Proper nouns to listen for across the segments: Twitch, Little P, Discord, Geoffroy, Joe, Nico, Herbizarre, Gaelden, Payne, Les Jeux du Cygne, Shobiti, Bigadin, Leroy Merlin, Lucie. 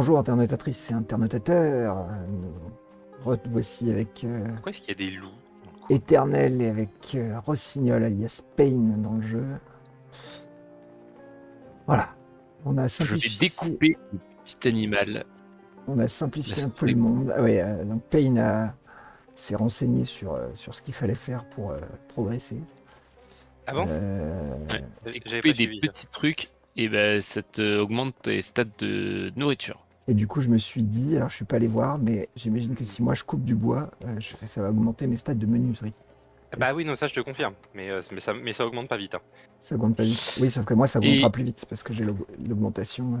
Bonjour internetatrice et internautateur. Nous voici avec... Pourquoi est-ce qu'il y a des loups? Éternel et avec Rossignol alias Payne dans le jeu. Voilà. On a simplifié... Je vais découper le petit animal. On a simplifié un peu le monde. Ah ouais, donc Payne s'est renseigné sur, sur ce qu'il fallait faire pour progresser. Ah bon ouais, j'avais coupé des petits trucs et ben, ça te augmente tes stats de nourriture. Et du coup je me suis dit, alors je suis pas allé voir, mais j'imagine que si moi je coupe du bois, ça va augmenter mes stats de menuiserie. Bah oui, non, ça je te confirme, mais ça augmente pas vite. Hein. Ça augmente pas vite, oui, sauf que moi ça augmentera plus vite parce que j'ai l'augmentation.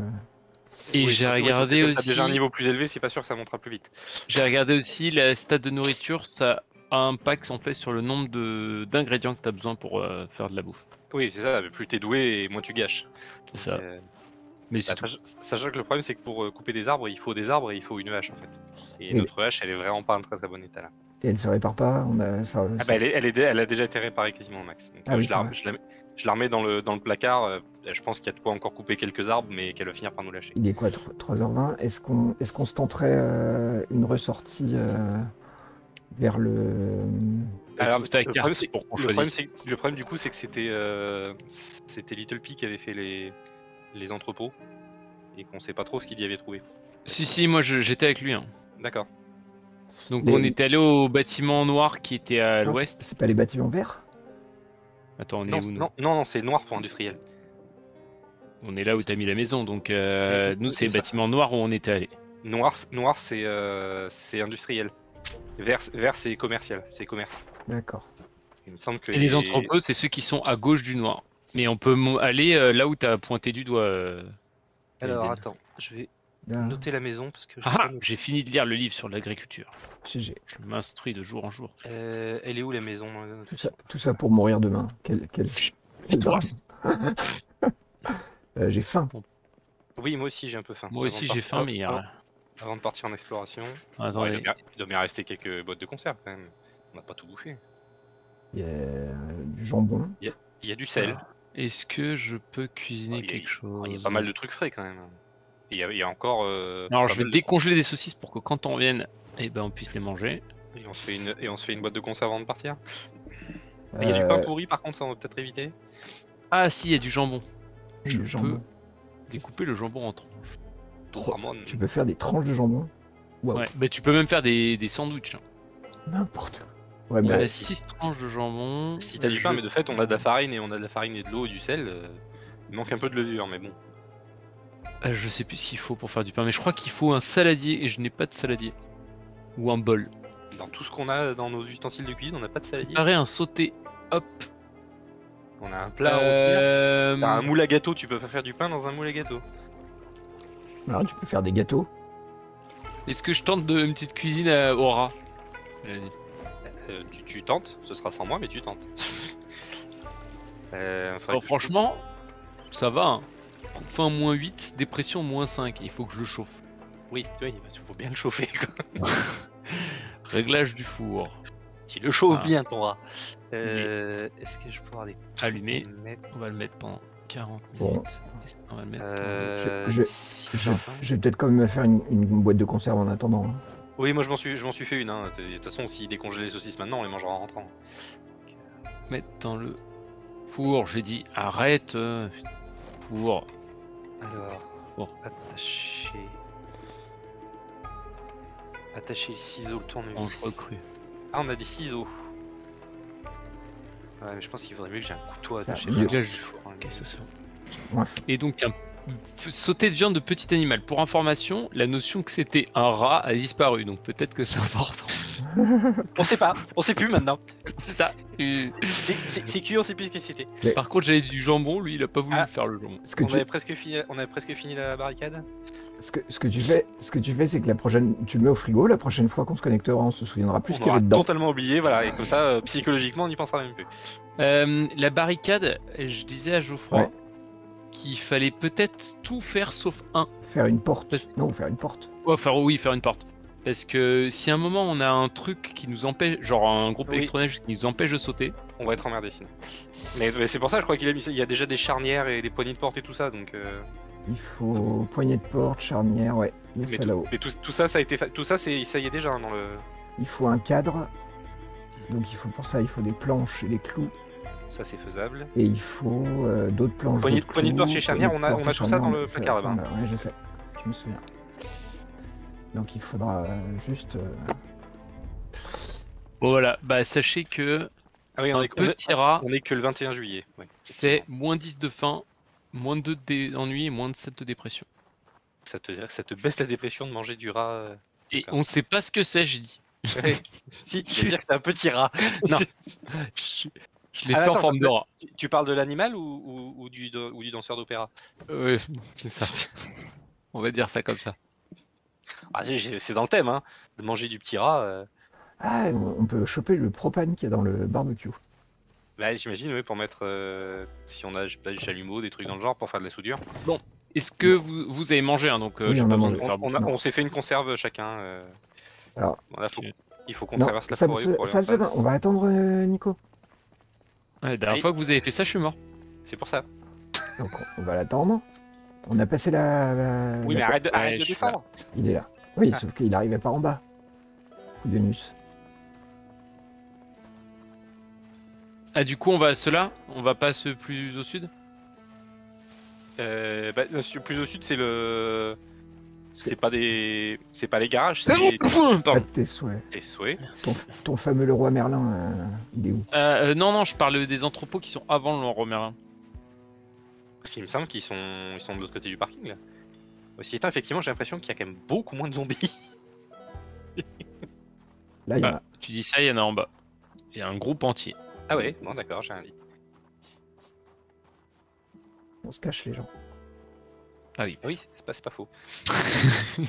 Et oui, j'ai regardé aussi... déjà un niveau plus élevé, c'est pas sûr que ça montera plus vite. J'ai regardé aussi la stat de nourriture, ça a un impact en fait sur le nombre d'ingrédients que tu as besoin pour faire de la bouffe. Oui, c'est ça, plus t'es doué et moins tu gâches. C'est ça. Mais bah, sachant que le problème c'est que pour couper des arbres, il faut des arbres et il faut une hache en fait. Et notre hache elle est vraiment pas en très très bon état là. Et elle se répare pas, on a... ça, ah bah, elle a déjà été réparée quasiment au max. Donc, ah oui, je la remets dans le placard, je pense qu'il y a de quoi encore couper quelques arbres mais qu'elle va finir par nous lâcher. Il est quoi, 3h20? Est-ce qu'on se tenterait une ressortie vers le... Alors, le problème du coup c'est que c'était Little P qui avait fait les entrepôts et qu'on sait pas trop ce qu'il y avait trouvé. Si si, moi j'étais avec lui. Hein. D'accord. Donc on est allé au bâtiment noir qui était à l'ouest. C'est pas les bâtiments verts? Attends, on est où, non, c'est noir pour industriel. On est là où t'as mis la maison, donc nous c'est les bâtiments noirs où on était allé. Noir c'est industriel. Vert c'est commercial, c'est commerce. D'accord. Il me semble que les entrepôts c'est ceux qui sont à gauche du noir. Mais on peut aller là où t'as pointé du doigt. Alors attends, je vais noter la maison parce que... Ah, j'ai fini de lire le livre sur l'agriculture. Je m'instruis de jour en jour. Elle est où la maison? Tout ça pour mourir demain. Quel drame. J'ai faim. Oui, moi aussi j'ai un peu faim. Moi aussi j'ai faim, mais hier... Avant de partir en exploration... Attends, ouais, il doit bien rester quelques boîtes de conserve quand même. On n'a pas tout bouffé. Il y a du jambon. Il y a du sel. Ah. Est-ce que je peux cuisiner quelque chose? Il y a pas mal de trucs frais quand même. Il y a encore... Alors je vais décongeler des saucisses pour que quand on revienne, eh ben, on puisse les manger. Et on se fait une boîte de conserve avant de partir. Il y a du pain pourri par contre, ça on va peut-être éviter. Ah si, il y a du jambon. Je peux découper le jambon en tranches. Tu peux faire des tranches de jambon? Wow. Ouais, mais tu peux même faire des sandwichs. N'importe. Ouais, on a 6 tranches de jambon. Si t'as du pain, mais de fait, on a de la farine et de l'eau et du sel. Il manque un peu de levure, mais bon. Je sais plus ce qu'il faut pour faire du pain, mais je crois qu'il faut un saladier et je n'ai pas de saladier. Ou un bol. Dans tout ce qu'on a dans nos ustensiles de cuisine, on n'a pas de saladier. Pareil, un sauté. Hop. On a un plat. Un moule à gâteau. Tu peux pas faire du pain dans un moule à gâteau. Alors tu peux faire des gâteaux. Est-ce que je tente une petite cuisine au rat? Tu tentes, ce sera sans moi, mais tu tentes. Alors, franchement, ça va. Hein. Enfin, moins 8, dépression moins 5. Il faut que je le chauffe. Oui, il faut bien le chauffer. Quoi. Réglage du four. Tu le chauffes bien, ton rat. Est-ce que je peux avoir des... Allumé. On va le mettre pendant 40 minutes. Bon. On va le mettre je vais peut-être quand même faire une boîte de conserve en attendant. Hein. Oui, moi je m'en suis fait une. Hein. De toute façon, si décongèle les saucisses maintenant, on les mangera en rentrant. Mettre dans le four, j'ai dit arrête. Four. Alors, attacher les ciseaux, le tournevis. Ah, on a des ciseaux. Ouais, mais je pense qu'il faudrait mieux que j'ai un couteau attaché. Et donc un sauter de viande de petit animal. Pour information, la notion que c'était un rat a disparu, donc peut-être que c'est important. On sait pas, on sait plus maintenant. C'est ça. C'est cuit, on sait plus ce que c'était. Mais... Par contre, j'avais du jambon, lui il a pas voulu faire le jambon. On avait presque fini la barricade. Ce que tu fais, c'est que la prochaine, tu le mets au frigo. La prochaine fois qu'on se connectera, on se souviendra plus ce qu'il y avait dedans. Totalement oublié, voilà. Et comme ça, psychologiquement, on n'y pensera même plus. La barricade, je disais à Geoffroy. Ouais. Qu'il fallait peut-être tout faire sauf un. Faire une porte. Non, faire une porte. Oh, faire une porte. Parce que si à un moment on a un truc qui nous empêche, genre un groupe électronique qui nous empêche de sauter, on va être emmerdé sinon. Mais c'est pour ça, je crois qu'il y a déjà des charnières et des poignées de porte et tout ça, donc. Il faut poignée de porte, charnière, ouais. Mais tout, ça a été fait. Tout ça, ça y est déjà dans le. Il faut un cadre. Donc il faut pour ça, il faut des planches et des clous. Ça c'est faisable. Et il faut d'autres planches. Poignée de porte chez charnière, on a tout ça dans le placard là-bas. Ouais, je sais. Je me souviens. Donc il faudra juste. Voilà, bah sachez que. Ah oui, on est que le 21 juillet. Ouais. C'est moins 10 de faim, moins 2 d'ennui et moins de 7 de dépression. Ça te baisse la dépression de manger du rat. Et on sait pas ce que c'est, j'ai dit. Si, tu veux dire que c'est un petit rat. Non. Je l'ai fait en forme de rat. Tu parles de l'animal ou du danseur d'opéra? Oui, c'est ça. On va dire ça comme ça. Ah, c'est dans le thème, hein, de manger du petit rat. Ah, on peut choper le propane qui est dans le barbecue. Bah, j'imagine, oui, pour mettre, si on a des chalumeaux, des trucs dans le genre, pour faire de la soudure. Bon, est-ce que vous avez mangé, hein, donc oui, on s'est fait une conserve chacun. Alors, bon, là, il faut qu'on traverse la forêt. On va attendre Nico. Ouais, la dernière fois que vous avez fait ça, je suis mort. C'est pour ça. Donc, on va l'attendre. On a passé la... Oui, mais arrête de descendre. Il est là. Oui, sauf qu'il n'arrivait pas en bas. Coup de nus. Ah, du coup, on va à cela? On va pas plus au sud? Bah, plus au sud, c'est le... C'est pas les garages, c'est les... tes souhaits. Ton fameux Leroy Merlin, il est où? Non, je parle des entrepôts qui sont avant le Leroy Merlin. Il me semble qu'ils sont de l'autre côté du parking, là. Aussi étant, effectivement, j'ai l'impression qu'il y a quand même beaucoup moins de zombies. Là, il y en a. Tu dis ça, il y en a en bas. Il y a un groupe entier. Ah ouais, bon d'accord, j'ai un lit. On se cache les gens. Ah oui, c'est pas faux.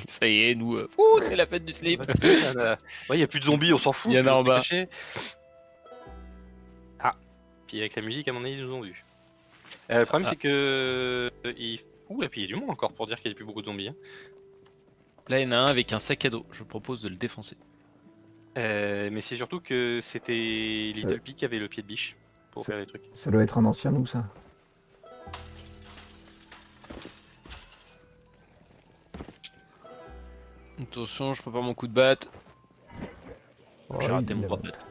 Ça y est, nous... Ouh, c'est la fête du slip. Ouais, y a plus de zombies, on s'en fout. Il y en a en bas. Caché. Ah, puis avec la musique, à mon avis, ils nous ont vus. Le problème, c'est que... Ouh, là, puis il y a du monde encore pour dire qu'il n'y a plus beaucoup de zombies. Hein. Là, il y en a un avec un sac à dos. Je propose de le défoncer. Mais c'est surtout que c'était Little P qui avait le pied de biche pour faire les trucs. Ça doit être un ancien ou ça? Attention, je prépare mon coup de batte. Oh, j'ai raté mon coup de batte.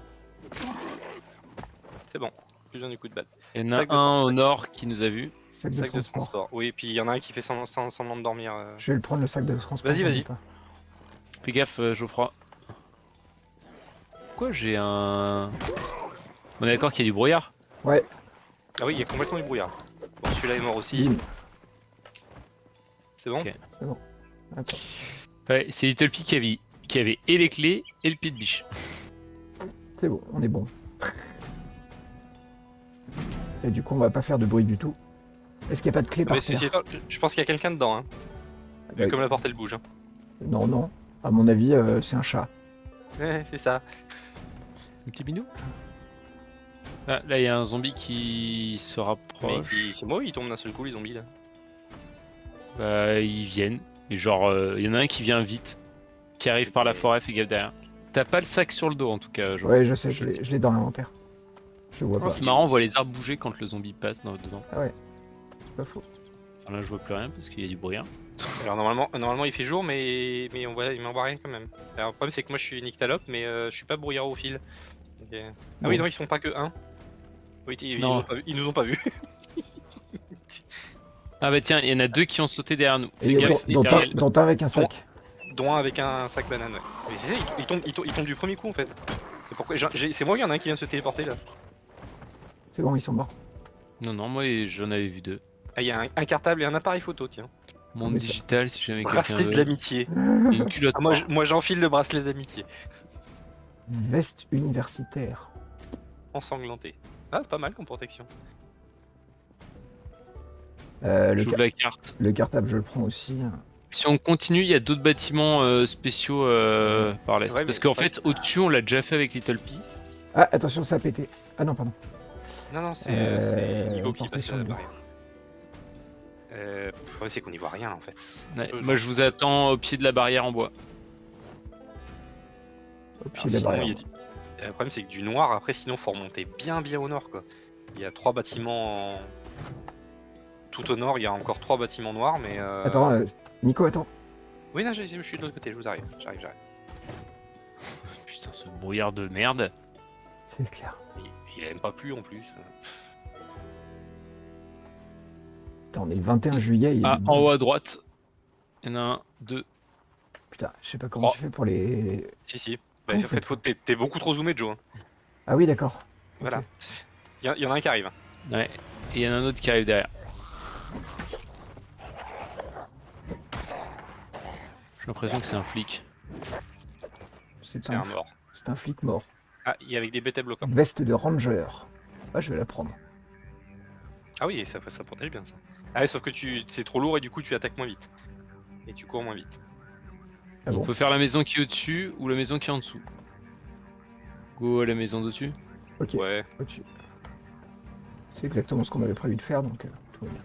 C'est bon, plus besoin du coup de batte. Il y en a un au nord qui nous a vus. Sac de transport. Oui, et puis il y en a un qui fait semblant de dormir. Je vais le prendre, le sac de transport. Vas-y. Fais gaffe, Geoffroy. Pourquoi j'ai un... On est d'accord qu'il y a du brouillard? Ouais. Ah oui, il y a complètement du brouillard. Bon, celui-là est mort aussi. C'est bon? Okay. C'est bon. Attends. Ouais, c'est Little P qui avait et les clés et le pied de biche. C'est bon, on est bon. Et du coup, on va pas faire de bruit du tout. Est-ce qu'il n'y a pas de clé par terre? Je pense qu'il y a quelqu'un dedans, hein. Vu comme la porte elle bouge. Hein. Non, à mon avis, c'est un chat. Ouais, c'est ça. Un petit minou. Ah, là, il y a un zombie qui se rapproche. C'est moi, ils tombent d'un seul coup, les zombies là. Bah, ils viennent. Et genre, il y en a un qui vient vite, qui arrive par la forêt, fais gaffe derrière. T'as pas le sac sur le dos en tout cas, genre. Ouais, je sais, je l'ai dans l'inventaire. Je le vois pas. C'est marrant, on voit les arbres bouger quand le zombie passe dedans. Ah ouais, c'est pas faux. Enfin, là, je vois plus rien parce qu'il y a du bruit. Hein. Alors normalement il fait jour mais on voit rien quand même. Alors le problème c'est que moi je suis nyctalope mais je suis pas brouillard au fil. Okay. Ah oui non ils sont pas que un. Oui, ils nous ont pas vu. Ah bah tiens il y en a deux qui ont sauté derrière nous. Dont un avec un sac. Dont un avec un sac banane. Mais c'est ça ils tombent du premier coup en fait. C'est moi il y en a un qui vient de se téléporter là. C'est bon ils sont morts. Non moi j'en avais vu deux. Ah il y a un cartable et un appareil photo tiens. Monde digital, si jamais quelqu'un veut. Bracelet de l'amitié. Moi j'enfile le bracelet d'amitié. Veste universitaire. Ensanglanté. Ah, pas mal comme protection. J'ouvre la carte. Le cartable, je le prends aussi. Si on continue, il y a d'autres bâtiments spéciaux par l'est. Ouais, parce qu'en fait, au-dessus, on l'a déjà fait avec Little P. Ah, attention, ça a pété. Ah non, pardon. Non, c'est Nico qui passe la barrière. Le problème c'est qu'on n'y voit rien en fait. Ouais, moi je vous attends au pied de la barrière en bois. Au pied de la barrière. Le problème c'est que du noir après sinon faut remonter bien au nord quoi. Il y a trois bâtiments Tout au nord, il y a encore 3 bâtiments noirs, mais... Attends, Nico, attends. Oui, non, je suis de l'autre côté, je vous arrive, j'arrive. Putain, ce brouillard de merde. C'est clair. Il a même pas plu en plus. Attends, on est le 21 juillet. Il y a en haut à droite. Il y en a un, 2. Putain, je sais pas comment tu fais pour les... Si. Bah, en fait, t'es beaucoup trop zoomé, Joe. Ah oui, d'accord. Voilà. Il y en a un qui arrive. Ouais. Et il y en a un autre qui arrive derrière. J'ai l'impression que c'est un flic. C'est un mort. C'est un flic mort. Ah, il est avec des bêta bloquants. Veste de ranger. Ah, je vais la prendre. Ah oui, ça protège bien ça. Ah oui, sauf que c'est trop lourd et du coup tu attaques moins vite. Et tu cours moins vite. Ah bon. On peut faire la maison qui est au-dessus ou la maison qui est en dessous. Go à la maison d'au-dessus. Ok. Ouais. Au-dessus. C'est exactement ce qu'on avait prévu de faire, donc tout va bien.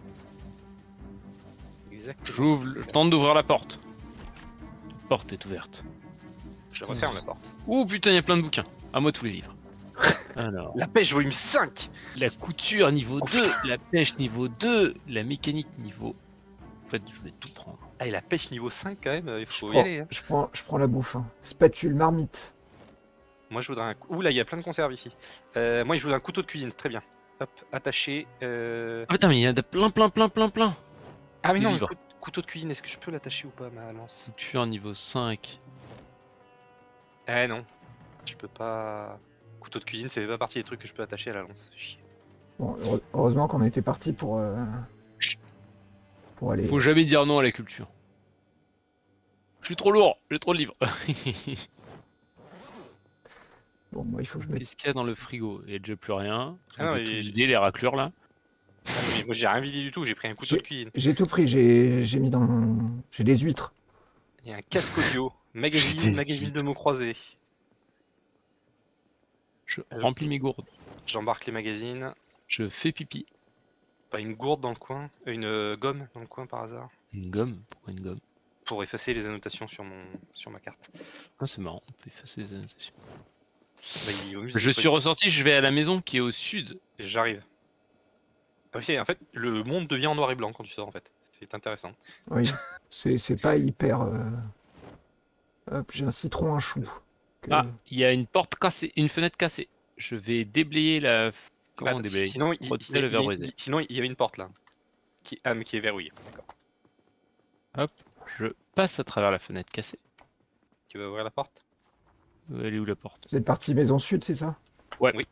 Exactement. Je tente d'ouvrir la porte. La porte est ouverte. Je la referme la porte. Ouh putain, il y a plein de bouquins. À moi tous les livres. Alors, la pêche volume 5. La couture niveau 2. La pêche niveau 2. La mécanique niveau... En fait, je vais tout prendre. Ah, et la pêche niveau 5 quand même, il faut y aller. Hein. Je prends la bouffe. Hein. Spatule, marmite. Moi je voudrais un... Ouh là, il y a plein de conserves ici. Moi je voudrais un couteau de cuisine, très bien. Hop, attaché. Ah, putain, mais il y en a plein. Ah mais non, le couteau de cuisine, est-ce que je peux l'attacher ou pas ma lance? Tu es en niveau 5. Eh non, je peux pas... Couteau de cuisine, c'est pas partie des trucs que je peux attacher à la lance. Bon, heureusement qu'on était parti pour aller... Faut jamais dire non à la culture. Je suis trop lourd, j'ai trop de livres. Bon, moi il faut que je mette... Qu'est-ce qu'il y a dans le frigo? Il n'y a déjà plus rien. Ah, on a tout vidé, les raclures là. Ah, mais moi j'ai rien vidé du tout, j'ai pris un couteau de cuisine. J'ai tout pris, j'ai mis dans... J'ai des huîtres. Il y a un casque audio, magazine de mots croisés. Je remplis mes gourdes. J'embarque les magazines. Je fais pipi. Pas une gourde dans le coin, une gomme dans le coin par hasard. Une gomme? Pourquoi une gomme? Pour effacer les annotations sur ma carte. Ah c'est marrant, on peut effacer les annotations. Bah, je suis ressorti, je vais à la maison qui est au sud. J'arrive. Ah oui, en fait, le monde devient en noir et blanc quand tu sors en fait. C'est intéressant. Oui, c'est pas hyper... Hop, j'ai un citron, un chou. Ah, il y a une porte cassée, une fenêtre cassée. Je vais déblayer la... Comment on déblaye? Sinon, il y avait une porte là. Qui est verrouillée. Hop, je passe à travers la fenêtre cassée. Tu veux ouvrir la porte? Elle est où la porte? C'est partie maison sud, c'est ça? Ouais. Oui.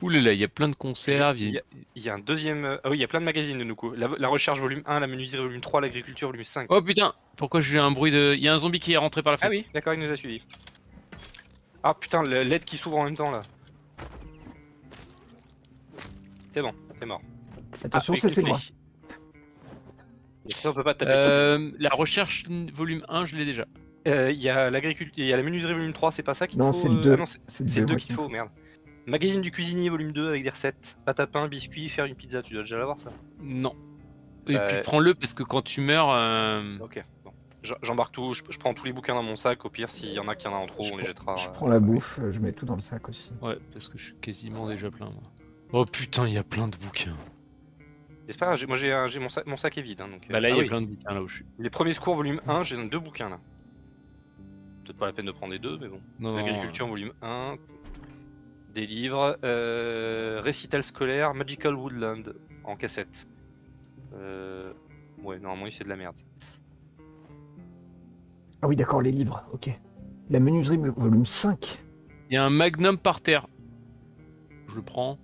Oulala, il y a plein de conserves. Il y a un deuxième... Ah oui, il y a plein de magazines de Nuko. La recherche volume 1, la menuiserie volume 3, l'agriculture volume 5. Oh putain! Pourquoi j'ai eu un bruit de... Il y a un zombie qui est rentré par la fenêtre. Ah oui, d'accord, il nous a suivis. Ah putain, l'aide qui s'ouvre en même temps là. C'est bon, c'est mort. Attention, c'est moi. Ça, on peut pas taper. La recherche volume 1, je l'ai déjà. Il y a l'agriculture, il y a la menuiserie volume 3, c'est pas ça qu'il faut. Non, c'est le 2. Ah non, c'est le 2 qu'il faut, merde. Magazine du cuisinier volume 2 avec des recettes. Pâte à pain, biscuits, faire une pizza, tu dois déjà l'avoir ça? Non. Et puis prends-le parce que quand tu meurs... Ok, bon. J'embarque tout, je prends tous les bouquins dans mon sac, au pire s'il y en a en trop, on les jettera. Je prends la bouffe, je mets tout dans le sac aussi. Ouais, parce que je suis quasiment déjà plein moi. Oh putain, il y a plein de bouquins. C'est pas grave, moi j'ai mon sac est vide. Hein, donc, bah là il y a plein de bouquins là où je suis. Les premiers secours volume 1, j'ai 2 bouquins là. Peut-être pas la peine de prendre les 2, mais bon. L'agriculture volume 1, des livres, récital scolaire, Magical Woodland en cassette. Ouais, normalement c'est de la merde. Ah oui d'accord, les livres, ok. La menuiserie volume 5. Il y a un magnum par terre. Je le prends.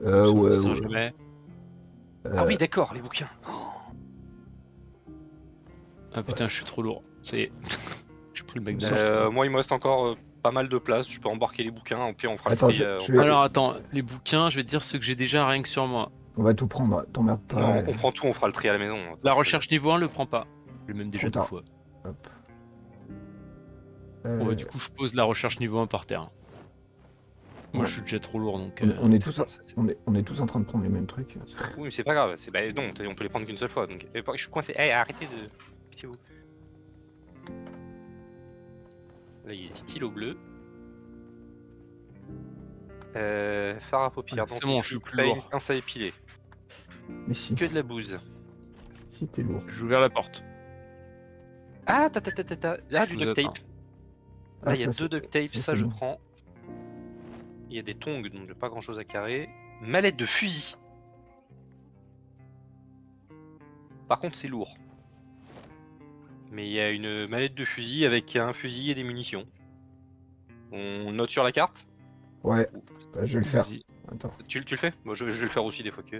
Ouais. Ah oui d'accord, les bouquins. Ah putain, ouais. Je suis trop lourd. C'est... J'ai pris le magnum. Moi il me reste encore pas mal de place, je peux embarquer les bouquins, au pire on fera le prix. Alors attends, les bouquins, je vais te dire ceux que j'ai déjà rien que sur moi. On va tout prendre, t'en meurs pas. Non, on prend tout, on fera le tri à la maison. La recherche niveau 1 le prend pas. Je l'ai même déjà 2 fois. Hop. Ouais, du coup, je pose la recherche niveau 1 par terre. Moi, je suis déjà trop lourd, donc... On est tous en train de prendre les mêmes trucs. Oui, mais c'est pas grave. Bah, non, on peut les prendre qu'une seule fois. Donc... Je suis coincé. Hey, arrêtez de... Là, il y a stylo bleu. Phare à paupières. C'est bon, je suis plus lourd. Pince à épiler. Mais si. Que de la bouse. Si t'es lourd. J'ai ouvert la porte. Ah, ah, du duct tape. Là, il y a deux duct tapes, ça je prends. Il y a des tongs, donc j'ai pas grand chose à carrer. Mallette de fusil. Par contre, c'est lourd. Mais il y a une mallette de fusil avec un fusil et des munitions. On note sur la carte? Ouais, bah, je vais le faire. Attends. Tu le fais? Moi, je vais le faire aussi des fois que...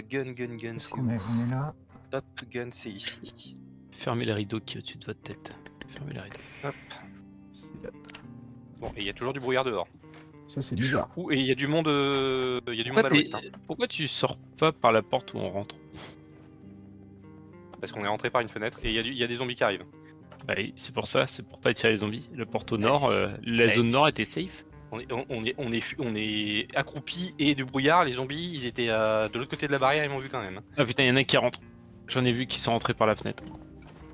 Gun, c'est où? On est là. Hop, gun, c'est ici. Fermez les rideaux qui est au-dessus de votre tête. Fermez les rideaux. Hop. Bon, et il y a toujours du brouillard dehors. Ça, c'est bizarre. Et il y a du monde, il y a du monde à l'ouest. Pourquoi tu sors pas par la porte où on rentre? Parce qu'on est rentré par une fenêtre et il y a des zombies qui arrivent. Bah, c'est pour ça, c'est pour pas attirer les zombies. La porte au nord, la zone nord était safe. On est accroupi et du brouillard, les zombies ils étaient de l'autre côté de la barrière, ils m'ont vu quand même. Ah putain, il y en a qui rentrent. J'en ai vu qui sont rentrés par la fenêtre.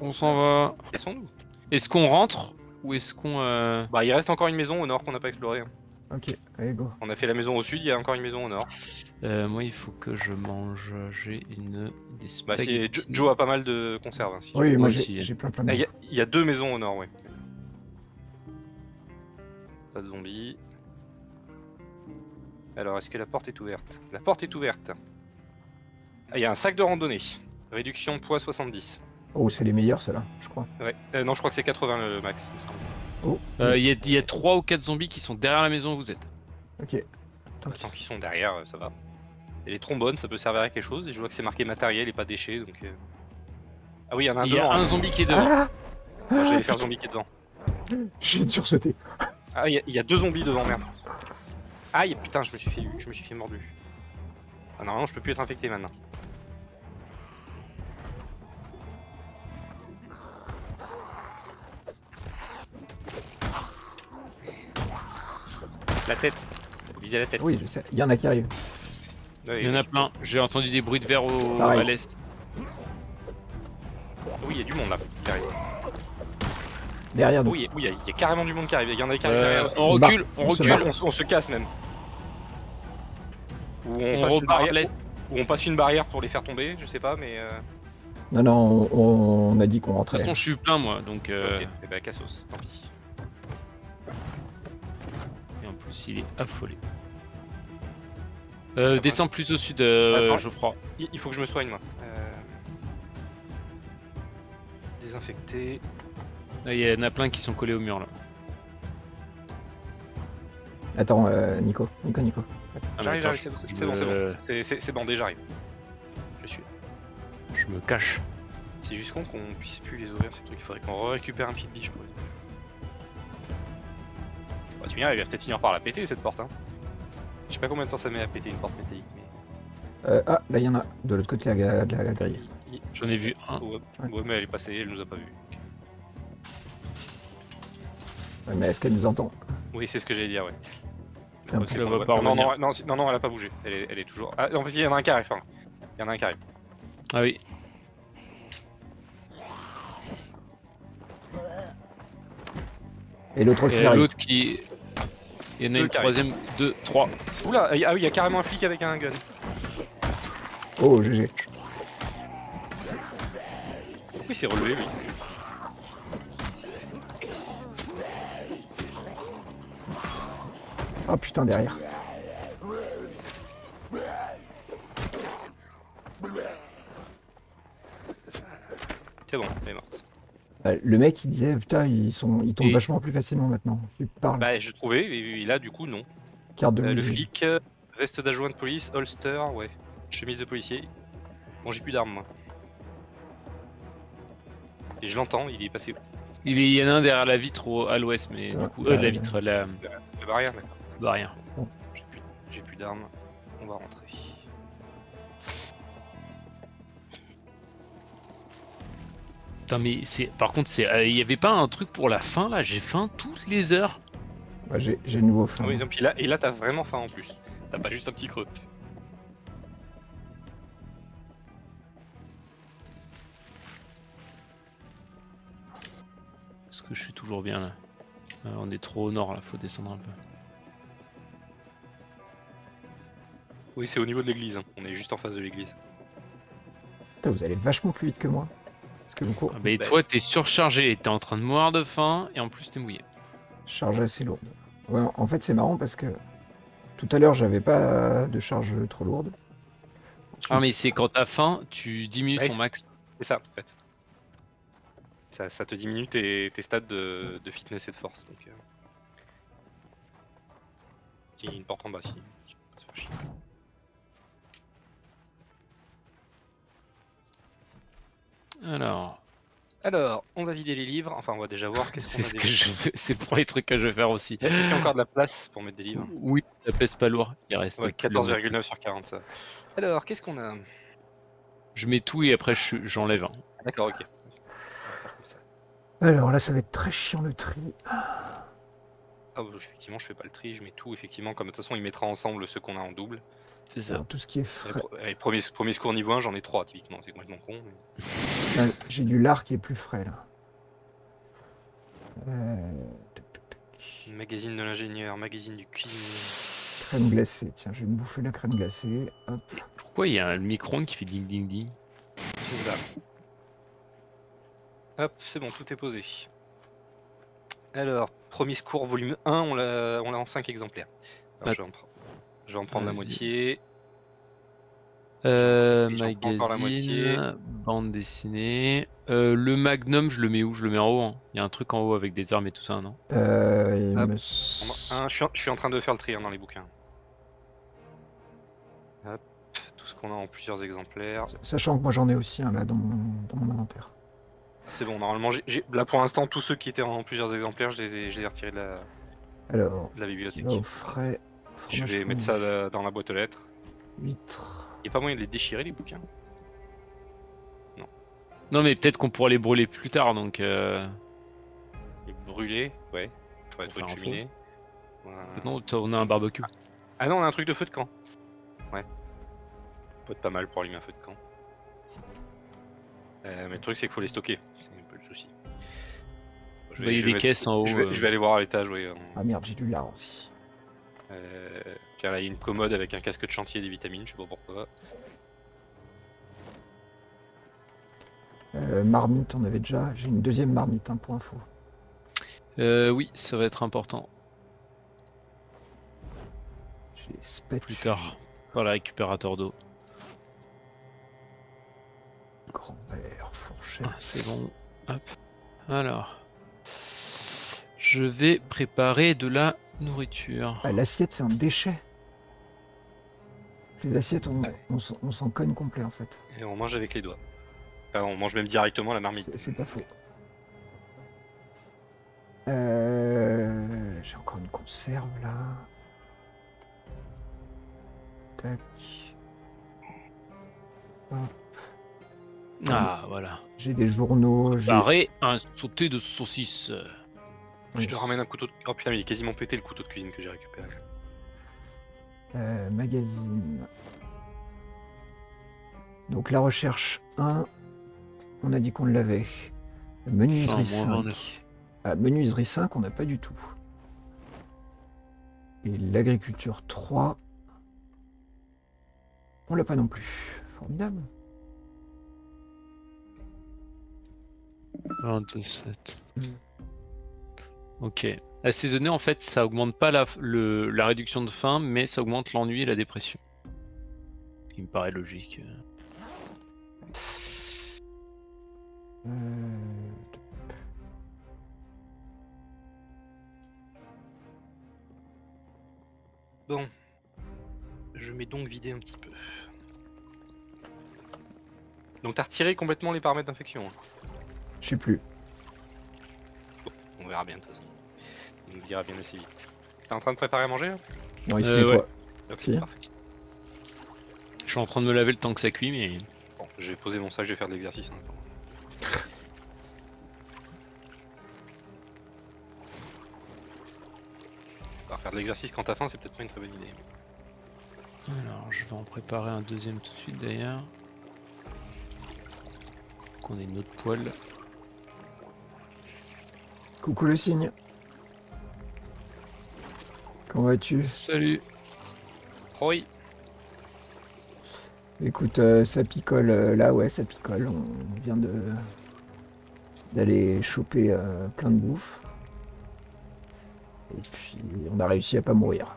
On s'en va. Quels sont nous? Est-ce qu'on rentre ou est-ce qu'on... Bah il reste encore une maison au nord qu'on n'a pas explorée. Ok, allez go. On a fait la maison au sud, il y a encore une maison au nord. Moi il faut que je mange, j'ai des spaghettis. Bah, Joe a pas mal de conserves. Hein, si oui, moi j'ai plein de... Il y a deux maisons au nord, oui. Pas de zombies. Alors, est-ce que la porte est ouverte? La porte est ouverte. Ah, il y a un sac de randonnée. Réduction poids 70. Oh, c'est les meilleurs, ceux-là, je crois. Ouais. Non, je crois que c'est 80 le max. Oh. Il y a 3 ou 4 zombies qui sont derrière la maison où vous êtes. Ok. Tant qu'ils sont derrière, ça va. Et les trombones, ça peut servir à quelque chose. Et je vois que c'est marqué matériel et pas déchets, donc... Ah oui, il y en a un dehors. Il y a un zombie qui est devant. J'allais faire zombie qui est devant. J'ai une sursauté. Ah, il y a deux zombies devant, merde. Aïe, putain, je me suis fait mordu. Ah normalement, je peux plus être infecté maintenant. La tête, faut viser la tête. Oui, je sais, il y en a qui arrivent. Ouais, il y en a plein, j'ai entendu des bruits de verre à l'est. Oui, il y a du monde là qui arrive. Derrière nous. Oui, il y a carrément du monde qui arrive. Il y en a qui arrive derrière. On recule, on se casse même. Ou on passe une barrière pour les faire tomber, je sais pas, mais. Non, on a dit qu'on rentrait. De toute façon, je suis plein moi, donc. Ok, et bah, cassos, tant pis. Et en plus, il est affolé. Descends plus au sud, Geoffroy. Il faut que je me soigne moi. Désinfecter. Il y en a plein qui sont collés au mur là. Attends, Nico. J'arrive, c'est bandé, j'arrive. Je suis. Je me cache. C'est juste qu'on puisse plus les ouvrir ces trucs, il faudrait qu'on récupère un petit biche pour les ouvrir. Bah, tu viens, il va peut-être finir par la péter cette porte. Hein. Je sais pas combien de temps ça met à péter une porte métallique. Mais... ah, là il y en a, de l'autre côté de la grille. J'en ai vu un. Ouais, mais elle est passée, elle nous a pas vu. Mais est-ce qu'elle nous entend? Oui, c'est ce que j'allais dire, ouais. Putain, non, elle a pas bougé. Elle est toujours... Ah, en fait, il y en a un qui arrive, enfin. Il y en a un qui arrive. Ah oui. Et l'autre aussi arrive. L'autre qui... Il y en a une troisième, 2, 3. Oula, ah oui, il y a carrément un flic avec un gun. Oh, GG. Oui, c'est relevé, oui. Ah putain, derrière. C'est bon, elle est morte. Le mec il disait putain, ils tombent vachement plus facilement maintenant. Tu parles. Bah je trouvais, et là du coup non. Carte de le flic, veste d'adjoint de police, holster, ouais. Chemise de policier. Bon, j'ai plus d'armes moi. Et je l'entends, il est passé. Il y en a un derrière la vitre à l'ouest, mais du coup, la vitre, la barrière d'accord. Barrière. J'ai plus d'armes, on va rentrer. Putain mais c'est. Par contre c'est. Y avait pas un truc pour la faim là? J'ai faim toutes les heures. Ouais, j'ai nouveau faim. Oui, donc, et là t'as vraiment faim en plus. T'as pas juste un petit creux. Est-ce que je suis toujours bien là? On est trop au nord là, faut descendre un peu. Oui, c'est au niveau de l'église, hein. On est juste en face de l'église. Putain, vous allez vachement plus vite que moi. Parce que mon cours... Ah bah, toi, t'es surchargé, t'es en train de mourir de faim et en plus t'es mouillé. Charge assez lourde. Ouais, en fait, c'est marrant parce que tout à l'heure, j'avais pas de charge trop lourde. Ah, mais c'est quand t'as faim, tu diminues ton max. C'est ça, en fait. Ça, ça te diminue tes stats de fitness et de force. Donc, il y a une porte en bas, si. Alors, on va vider les livres. Enfin, on va déjà voir qu'est-ce qu'on a. C'est pour les trucs que je vais faire aussi. Est-ce qu'il y a encore de la place pour mettre des livres? Oui, ça pèse pas lourd. Il reste 14,9 sur 40. Ça. Alors, qu'est-ce qu'on a? Je mets tout et après j'enlève un. Ah, d'accord, ok. Alors là, ça va être très chiant le tri. Ah, effectivement, je fais pas le tri, je mets tout, effectivement, comme de toute façon, il mettra ensemble ce qu'on a en double. C'est ça. Tout ce qui est frais. Et premier secours niveau 1, j'en ai 3, typiquement, c'est complètement con. Mais... j'ai du lard qui est plus frais, là. Magazine de l'ingénieur, magazine du cuisinier. Crème glacée, tiens, je vais me bouffer la crème glacée. Hop. Pourquoi il y a le micro-ondes qui fait ding ding ding? C'est ça. Hop, c'est bon, tout est posé. Alors, premier secours volume 1, on l'a en 5 exemplaires. Alors, je vais en prendre la moitié. Magazine, la moitié. Bande dessinée. Le magnum, je le mets où? Je le mets en haut. Hein. Il y a un truc en haut avec des armes et tout ça, non? Je suis en train de faire le tri dans les bouquins. Hop, tout ce qu'on a en plusieurs exemplaires. Sachant que moi j'en ai aussi un là dans mon inventaire. C'est bon, normalement, là pour l'instant, tous ceux qui étaient en plusieurs exemplaires, je les ai retirés de la bibliothèque. Au frais, je vais mettre ça dans la boîte aux lettres. Huîtres. Il n'y a pas moyen de les déchirer, les bouquins? Non. Non, mais peut-être qu'on pourra les brûler plus tard, donc... Les brûler? Ouais. Il faudrait trouver une cheminée. Non, on a un barbecue. Ah non, on a un truc de feu de camp. Ouais. Peut être pas mal pour allumer un feu de camp. Mais le truc c'est qu'il faut les stocker, c'est un peu le souci. Il y a des caisses en haut. Je vais aller voir à l'étage, oui. Ah merde, j'ai du lard aussi. Tiens, là il y a une commode avec un casque de chantier et des vitamines, je sais pas pourquoi. Marmite, on avait déjà. J'ai une deuxième marmite, pour info. Oui, ça va être important. J'ai les spatules. Plus tard, par la récupérateur d'eau. Grand-père, fourchette. Ah, c'est bon. Hop. Alors, je vais préparer de la nourriture. Ah, l'assiette, c'est un déchet. Les assiettes, on s'en cogne complet en fait. Et on mange avec les doigts. Enfin, on mange même directement la marmite. C'est pas faux. J'ai encore une conserve là. Tac. Hop. Ah voilà. J'ai des journaux. J'ai un sauté de saucisse. Je te ramène un couteau de... Oh putain, mais il est quasiment pété le couteau de cuisine que j'ai récupéré. Magazine. Donc la recherche 1, on a dit qu'on l'avait. Menuiserie 5. Ah, menuiserie 5, on n'a pas du tout. Et l'agriculture 3, on l'a pas non plus. Formidable. 27. Ok. Assaisonner, en fait, ça augmente pas la réduction de faim, mais ça augmente l'ennui et la dépression. Il me paraît logique. Bon. Je mets donc vidé un petit peu. Donc t'as retiré complètement les paramètres d'infection, hein. Je sais plus. Bon, on verra bien de toute façon. Il nous dira bien assez vite. T'es en train de préparer à manger là? Non, il se nettoie. Ok, si. Parfait. Je suis en train de me laver le temps que ça cuit, mais... Bon, je vais poser mon sac, je vais faire de l'exercice. Hein. Alors, faire de l'exercice quand t'as faim, c'est peut-être pas une très bonne idée. Alors, je vais en préparer un deuxième tout de suite d'ailleurs. Qu'on ait une autre poêle. Coucou le cygne. Comment vas-tu? Salut. Oui. Écoute, ça picole là, ouais, ça picole. On vient d'aller choper plein de bouffe. Et puis, on a réussi à pas mourir.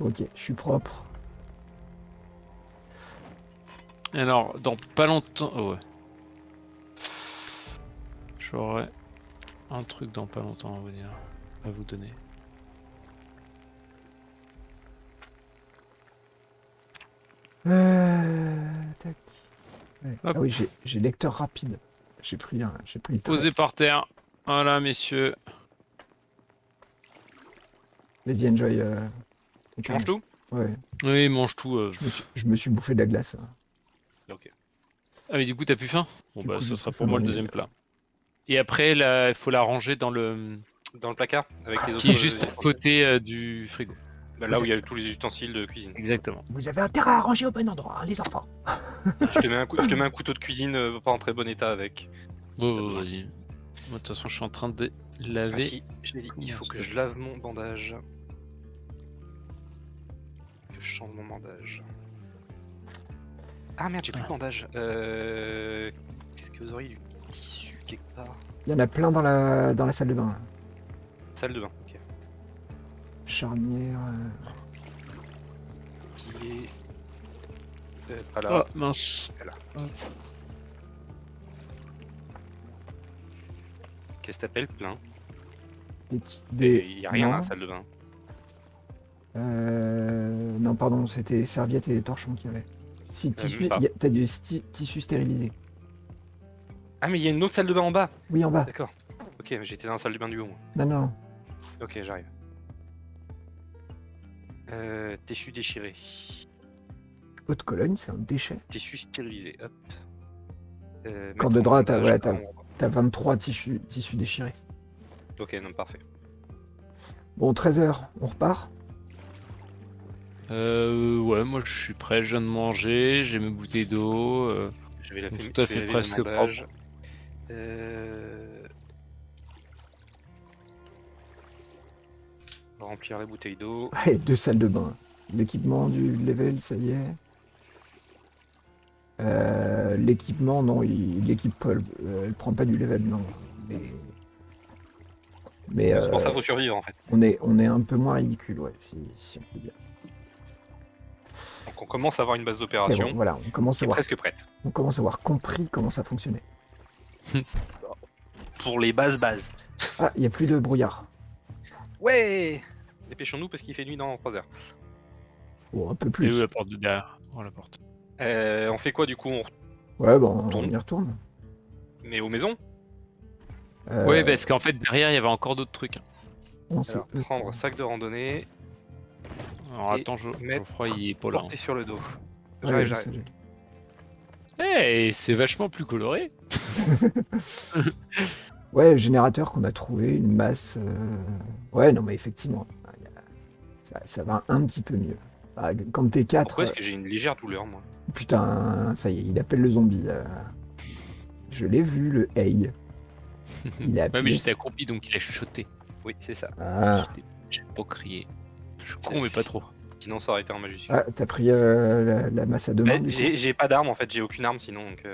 Ok, je suis propre. Alors, dans pas longtemps... Oh, ouais. J'aurai un truc dans pas longtemps à vous donner. Tac. Ouais. Ah oui, j'ai lecteur rapide. J'ai pris un... Posé par terre. Voilà, messieurs. Vas-y, enjoy. Tu manges tout? Ouais. Oui, mange tout. Je me suis bouffé de la glace. Hein. Ok. Ah, mais du coup, t'as plus faim? Bon, bah, ce sera pour moi le deuxième plat. Et après, il faut la ranger dans le placard avec les autres, qui est juste à côté du frigo. Bah, là où il y a tous les ustensiles de cuisine. Exactement. Vous avez intérêt à ranger au bon endroit, hein, les enfants. je te mets un couteau de cuisine pas en très bon état avec. Bon, vas-y. Moi, de toute façon, je suis en train de laver. Ah, si, je l'ai dit, il faut que je lave mon bandage. Que je change mon bandage. Ah merde, j'ai plus de bandage. Est-ce que vous auriez du tissu quelque part? Il y en a plein dans la salle de bain. Salle de bain, ok. Charnière. Qui est... là. Oh mince. Là. Oh. Qu'est-ce que t'appelles plein? Il n'y a rien dans la salle de bain. Non, pardon, c'était serviettes et des torchons qu'il y avait. Si, t'as du tissu stérilisé. Ah, mais il y a une autre salle de bain en bas? Oui, en bas. D'accord. Ok, j'étais dans la salle de bain du haut, moi. Non, non. Ok, j'arrive. Tissu déchiré. Haute colonne, c'est un déchet. Tissu stérilisé, hop. Corde de drap, t'as 23 tissus déchirés. Ok, non, parfait. Bon, 13h, on repart. Ouais, moi je suis prêt, je viens de manger, j'ai mes bouteilles d'eau, je suis tout à fait presque propre. On va remplir les bouteilles d'eau. Ouais, 2 salles de bain. L'équipement du level, ça y est. L'équipement, non, l'équipe elle prend pas du level, non. Mais c'est pour ça qu'il faut survivre en fait. On est un peu moins ridicule, ouais, si on peut dire. Donc on commence à avoir une base d'opération. Bon, voilà, on commence à avoir presque prête. On commence à avoir compris comment ça fonctionnait. Pour les bases. Ah, il n'y a plus de brouillard. Ouais. Dépêchons-nous parce qu'il fait nuit dans 3 heures. Oh, un peu plus. Et la porte de derrière. Oh, la porte. On fait quoi du coup? Ouais, bon, on y retourne. Mais aux maisons? Ouais, parce qu'en fait derrière il y avait encore d'autres trucs. On va prendre sac de randonnée. Alors attends, Geoffroy il est pas là. Porté sur le dos. J'arrive, j'arrive. Hey, c'est vachement plus coloré. Ouais, générateur qu'on a trouvé, une masse. Ouais, non mais effectivement, ça va un petit peu mieux. Quand t'es 4. Pourquoi est-ce que j'ai une légère douleur moi? Putain, ça y est, il appelle le zombie. Je l'ai vu, le hey. Il a ouais, mais j'étais accroupi donc il a chuchoté. Oui, c'est ça. Ah. J'ai pas crié. Je suis con mais pas trop. Sinon ça aurait été en majuscule. Ah, t'as pris la masse à deux mains? J'ai pas d'arme en fait, j'ai aucune arme sinon donc...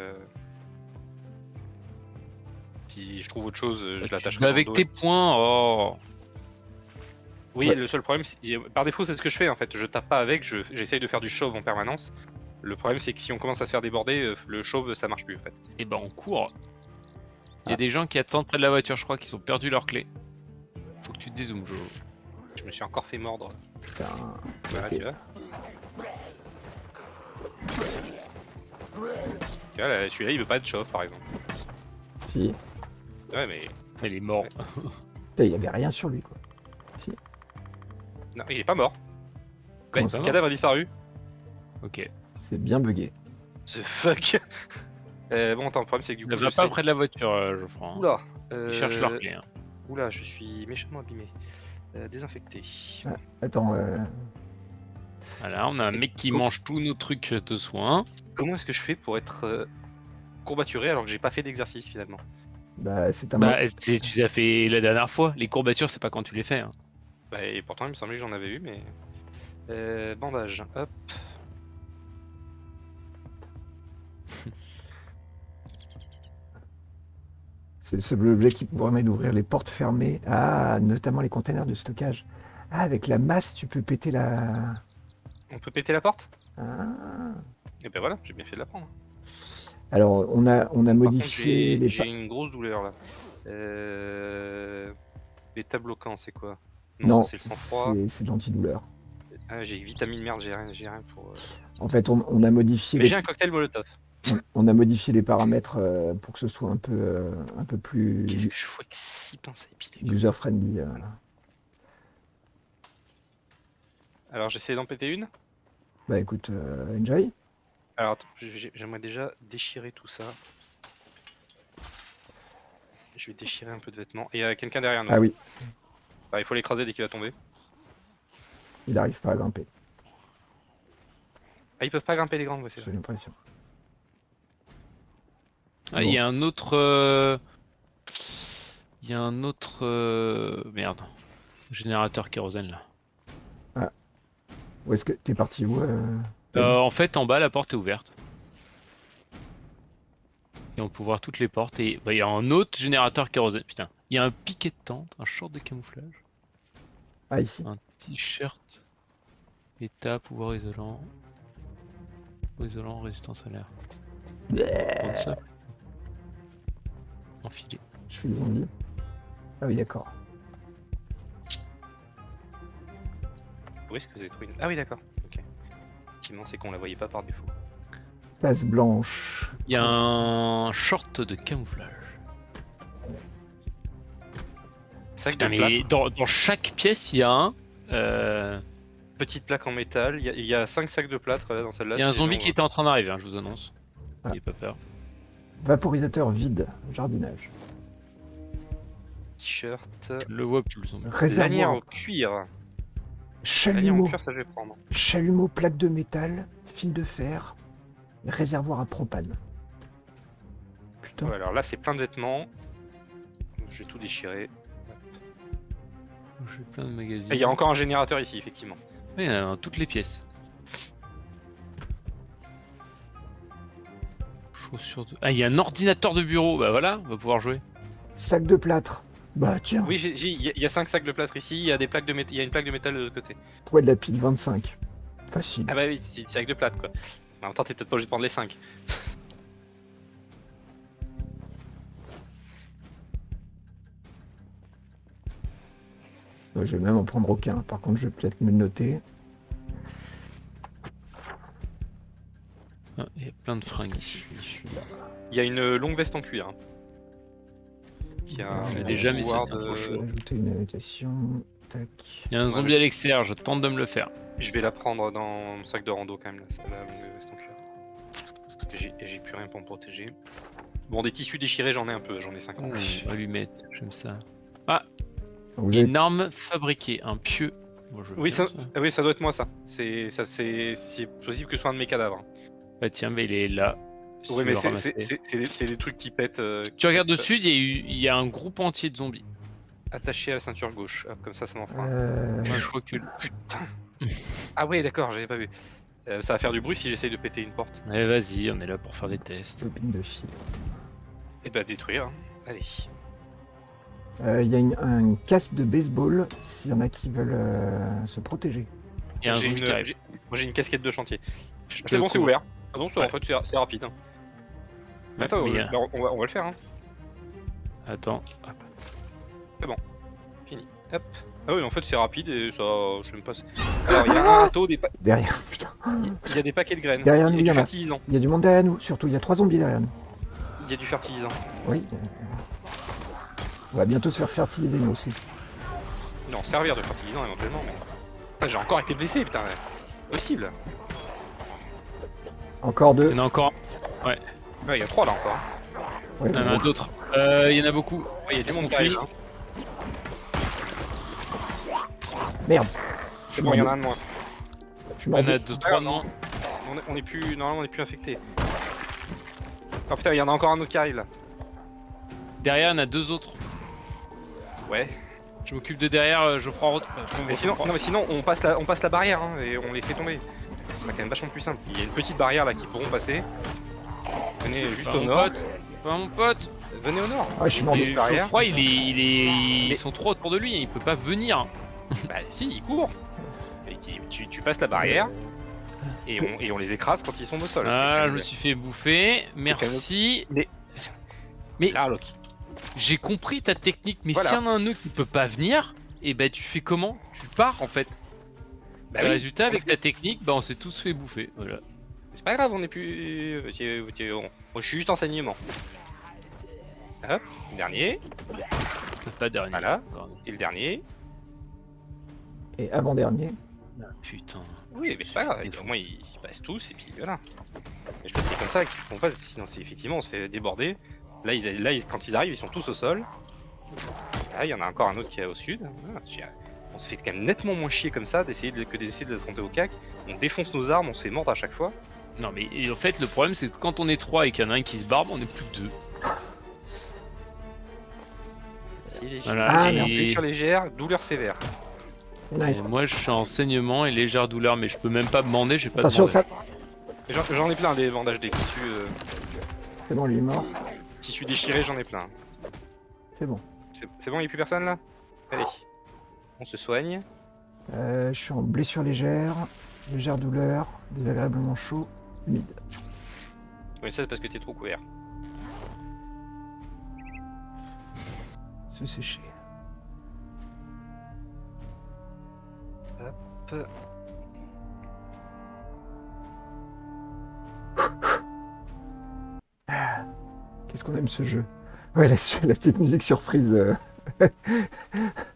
Si je trouve autre chose, je l'attacherai avec tes poings. Oh. Oui, ouais. Le seul problème, par défaut c'est ce que je fais en fait, je tape pas avec, j'essaye de faire du shove en permanence. Le problème c'est que si on commence à se faire déborder, le shove ça marche plus en fait. Et bah on court. Il y a des gens qui attendent près de la voiture je crois, qui ont perdu leur clé. Faut que tu te dézoomes, Joe. Je me suis encore fait mordre. Putain. Voilà, tu vas. Tu vois, celui-là, il veut pas de chauffe, par exemple. Si. Ouais, mais... Il est mort. Ouais. Putain, il y avait rien sur lui, quoi. Si. Non, il est pas mort. Ouais, le cadavre a disparu. Ok. C'est bien bugué. The fuck. Bon, attends, le problème, c'est que du coup... pas près de la voiture, Geoffroy. Hein. Oula. Ils cherchent leur clé. Hein. Oula, je suis méchamment abîmé. Désinfecté. Ah, attends. Voilà, on a un mec qui mange tous nos trucs de soins. Comment est-ce que je fais pour être courbaturé alors que j'ai pas fait d'exercice finalement? Bah, c'est un. Bah, tu les as fait la dernière fois. Les courbatures, c'est pas quand tu les fais. Hein. Bah, et pourtant, il me semblait que j'en avais eu, mais. Bandage, hop. C'est l'objet qui permet d'ouvrir les portes fermées, ah, notamment les containers de stockage. Ah, avec la masse, tu peux péter la... On peut péter la porte? Ah. Et ben voilà, j'ai bien fait de la prendre. Alors, on a modifié... J'ai une grosse douleur, là. Bêta bloquant, c'est quoi? Non, c'est le sang-froid. C'est de l'antidouleur. Ah, j'ai vitamine merde, j'ai rien pour... En fait, on a modifié... Mais j'ai un cocktail Molotov. On a modifié les paramètres pour que ce soit un peu plus... Qu'est-ce que je fous avec 6 pinces à épiler? User-friendly. Alors, j'essaie d'en péter une. Bah écoute, enjoy. Alors, j'aimerais déjà déchirer tout ça. Je vais déchirer un peu de vêtements. Et il y a quelqu'un derrière nous. Ah oui. Enfin, il faut l'écraser dès qu'il va tomber. Il n'arrive pas à grimper. Ah, ils peuvent pas grimper les grandes, c'est ça. J'ai l'impression. Ah, il y a un autre... Il y a un autre... Merde. Générateur kérosène, là. Ah. Où est-ce que... T'es parti où En fait, en bas, la porte est ouverte. Et on peut voir toutes les portes et... Bah, il y a un autre générateur kérosène. Putain. Il y a un piquet de tente, un short de camouflage. Ah, ici. Un t-shirt. État, pouvoir isolant. Isolant, résistance à l'air. Prendre ça. Enfiler. Je suis zombie. Ah oui, d'accord. Où est-ce que vous avez trouvé une... Ah oui, d'accord. Ok. Effectivement, c'est qu'on la voyait pas par défaut. Tasse blanche. Il y a un short de camouflage. Putain, mais dans chaque pièce, il y a un... Petite plaque en métal. Il y a 5 sacs de plâtre là, dans celle-là. Il y a un zombie qui était en train d'arriver, hein, je vous annonce. Ah. N'ayez pas peur. Vaporisateur vide, jardinage. T-shirt. Le vois plus le zombie. Lanière en cuir. Chalumeau. En cuir, ça je vais prendre. Chalumeau, plaque de métal, fil de fer, réservoir à propane. Putain. Ouais, alors là, c'est plein de vêtements. J'ai tout déchiré. J'ai plein de magazines. Il y a encore un générateur ici, effectivement. Oui, il y en a dans toutes les pièces. Ah, il y a un ordinateur de bureau, bah voilà, on va pouvoir jouer. Sac de plâtre, bah tiens. Oui, il y a 5 sacs de plâtre ici, il y a des plaques de métal, il y a une plaque de métal de l'autre côté. Trouver de la pile 25, facile. Ah bah oui, c'est une sac de plâtre quoi. Mais en même temps, t'es peut-être pas obligé de prendre les 5. Je vais même en prendre aucun, par contre je vais peut-être me noter. Ah, il y a plein de fringues ici. Il y a une longue veste en cuir. Hein. Il y a je l'ai déjà, mais ça tient trop chaud. Ajouter une annotation. Tac. Il y a un zombie à l'extérieur, je tente de me le faire. Je vais la prendre dans mon sac de rando quand même, là, la longue veste en cuir. J'ai plus rien pour me protéger. Bon, des tissus déchirés, j'en ai un peu, j'en ai 50. Oh, allumette, j'aime ça. Ah, une arme fabriquée, un pieu. Bon, oui, ça doit être moi, ça. C'est possible que ce soit un de mes cadavres. Bah tiens, mais il est là. Si oui, mais c'est des trucs qui pètent. Si tu regardes dessus, il y a un groupe entier de zombies. Attaché à la ceinture gauche. Hop, comme ça m'en fera un. Je recule. Putain. Ah ouais, d'accord, j'avais pas vu. Ça va faire du bruit si j'essaye de péter une porte. Allez, vas-y, on est là pour faire des tests. De fil. Et bah, détruire. Hein. Allez. Il y a une casse de baseball s'il y en a qui veulent se protéger. Il y a un zombie qui arrive. Moi, j'ai une casquette de chantier. C'est bon, c'est ouvert. Ah non, ça, ouais. En fait, c'est rapide. Hein. Ouais, attends, on va le faire. Hein. Attends. C'est bon. Fini. Hop. Ah oui, en fait, c'est rapide et ça. Je sais même pas. Alors, il y a un râteau des. Derrière, putain. Il y a des paquets de graines. Derrière nous, il y a du fertilisant. Il y a du monde derrière nous, surtout. Il y a 3 zombies derrière nous. Il y a du fertilisant. Oui. On va bientôt se faire fertiliser nous aussi. Non, servir de fertilisant éventuellement, mais. Putain, j'ai encore été blessé, putain. Possible. Encore 2. Il y en a encore. Ouais. Ouais, il y a 3 là encore. Ouais, il y en a d'autres. Il y en a beaucoup. Ouais, il y a des mondes qui arrivent. Merde. C'est bon, il y en a un de moins. Il y en a 2, 3 de moins. On est plus. Normalement, on est plus infecté. Oh putain, il y en a encore un autre qui arrive là. Derrière, il y en a 2 autres. Ouais. Je m'occupe de derrière, Geoffroy. Mais sinon, non, mais sinon on passe la barrière hein, et on les fait tomber. C'est quand même vachement plus simple. Il y a une petite barrière là qui pourront passer. Venez juste au nord. Pas mon pote. Venez au nord. Ah, je suis mort derrière. Geoffroy, ils sont trop autour de lui, il peut pas venir. Bah si, il court. Et tu passes la barrière et on les écrase quand ils sont au sol. Ah, je me suis fait bouffer. Merci. Mais j'ai compris ta technique, mais voilà. S'il y en a un nœud qui peut pas venir, et bah tu fais comment? Tu pars en fait. Bah oui. Résultat, avec ta technique, bah on s'est tous fait bouffer. Voilà. C'est pas grave, on est plus. Je suis juste enseignement. Hop, dernier. Pas dernier. Voilà. Et le dernier. Et avant-dernier. Putain. Oui, mais c'est pas grave, au moins ils passent tous et puis voilà. Mais je pense que c'est comme ça qu'ils font pas, sinon c'est effectivement on se fait déborder. Là, quand ils arrivent, ils sont tous au sol. Là, il y en a encore un autre qui est au sud. Ah, on se fait quand même nettement moins chier comme ça d'essayer de les affronter au cac. On défonce nos armes, on se fait mordre à chaque fois. Non, mais en fait, le problème c'est que quand on est 3 et qu'il y en a un qui se barbe, on est plus que 2. Voilà, et... Blessure légère, douleur sévère. Et moi je suis en saignement et légère douleur, mais je peux même pas bander, j'ai pas de bandage. J'en ai plein des bandages, des tissus. C'est bon, lui est mort. Tissu déchiré, j'en ai plein. C'est bon. C'est bon, il n'y a plus personne là? Allez, on se soigne. Je suis en blessure légère, légère douleur, désagréablement chaud, humide. Oui, ça c'est parce que t'es trop couvert. Se sécher. Hop. Qu'est-ce qu'on aime ce jeu. Ouais, la petite musique surprise.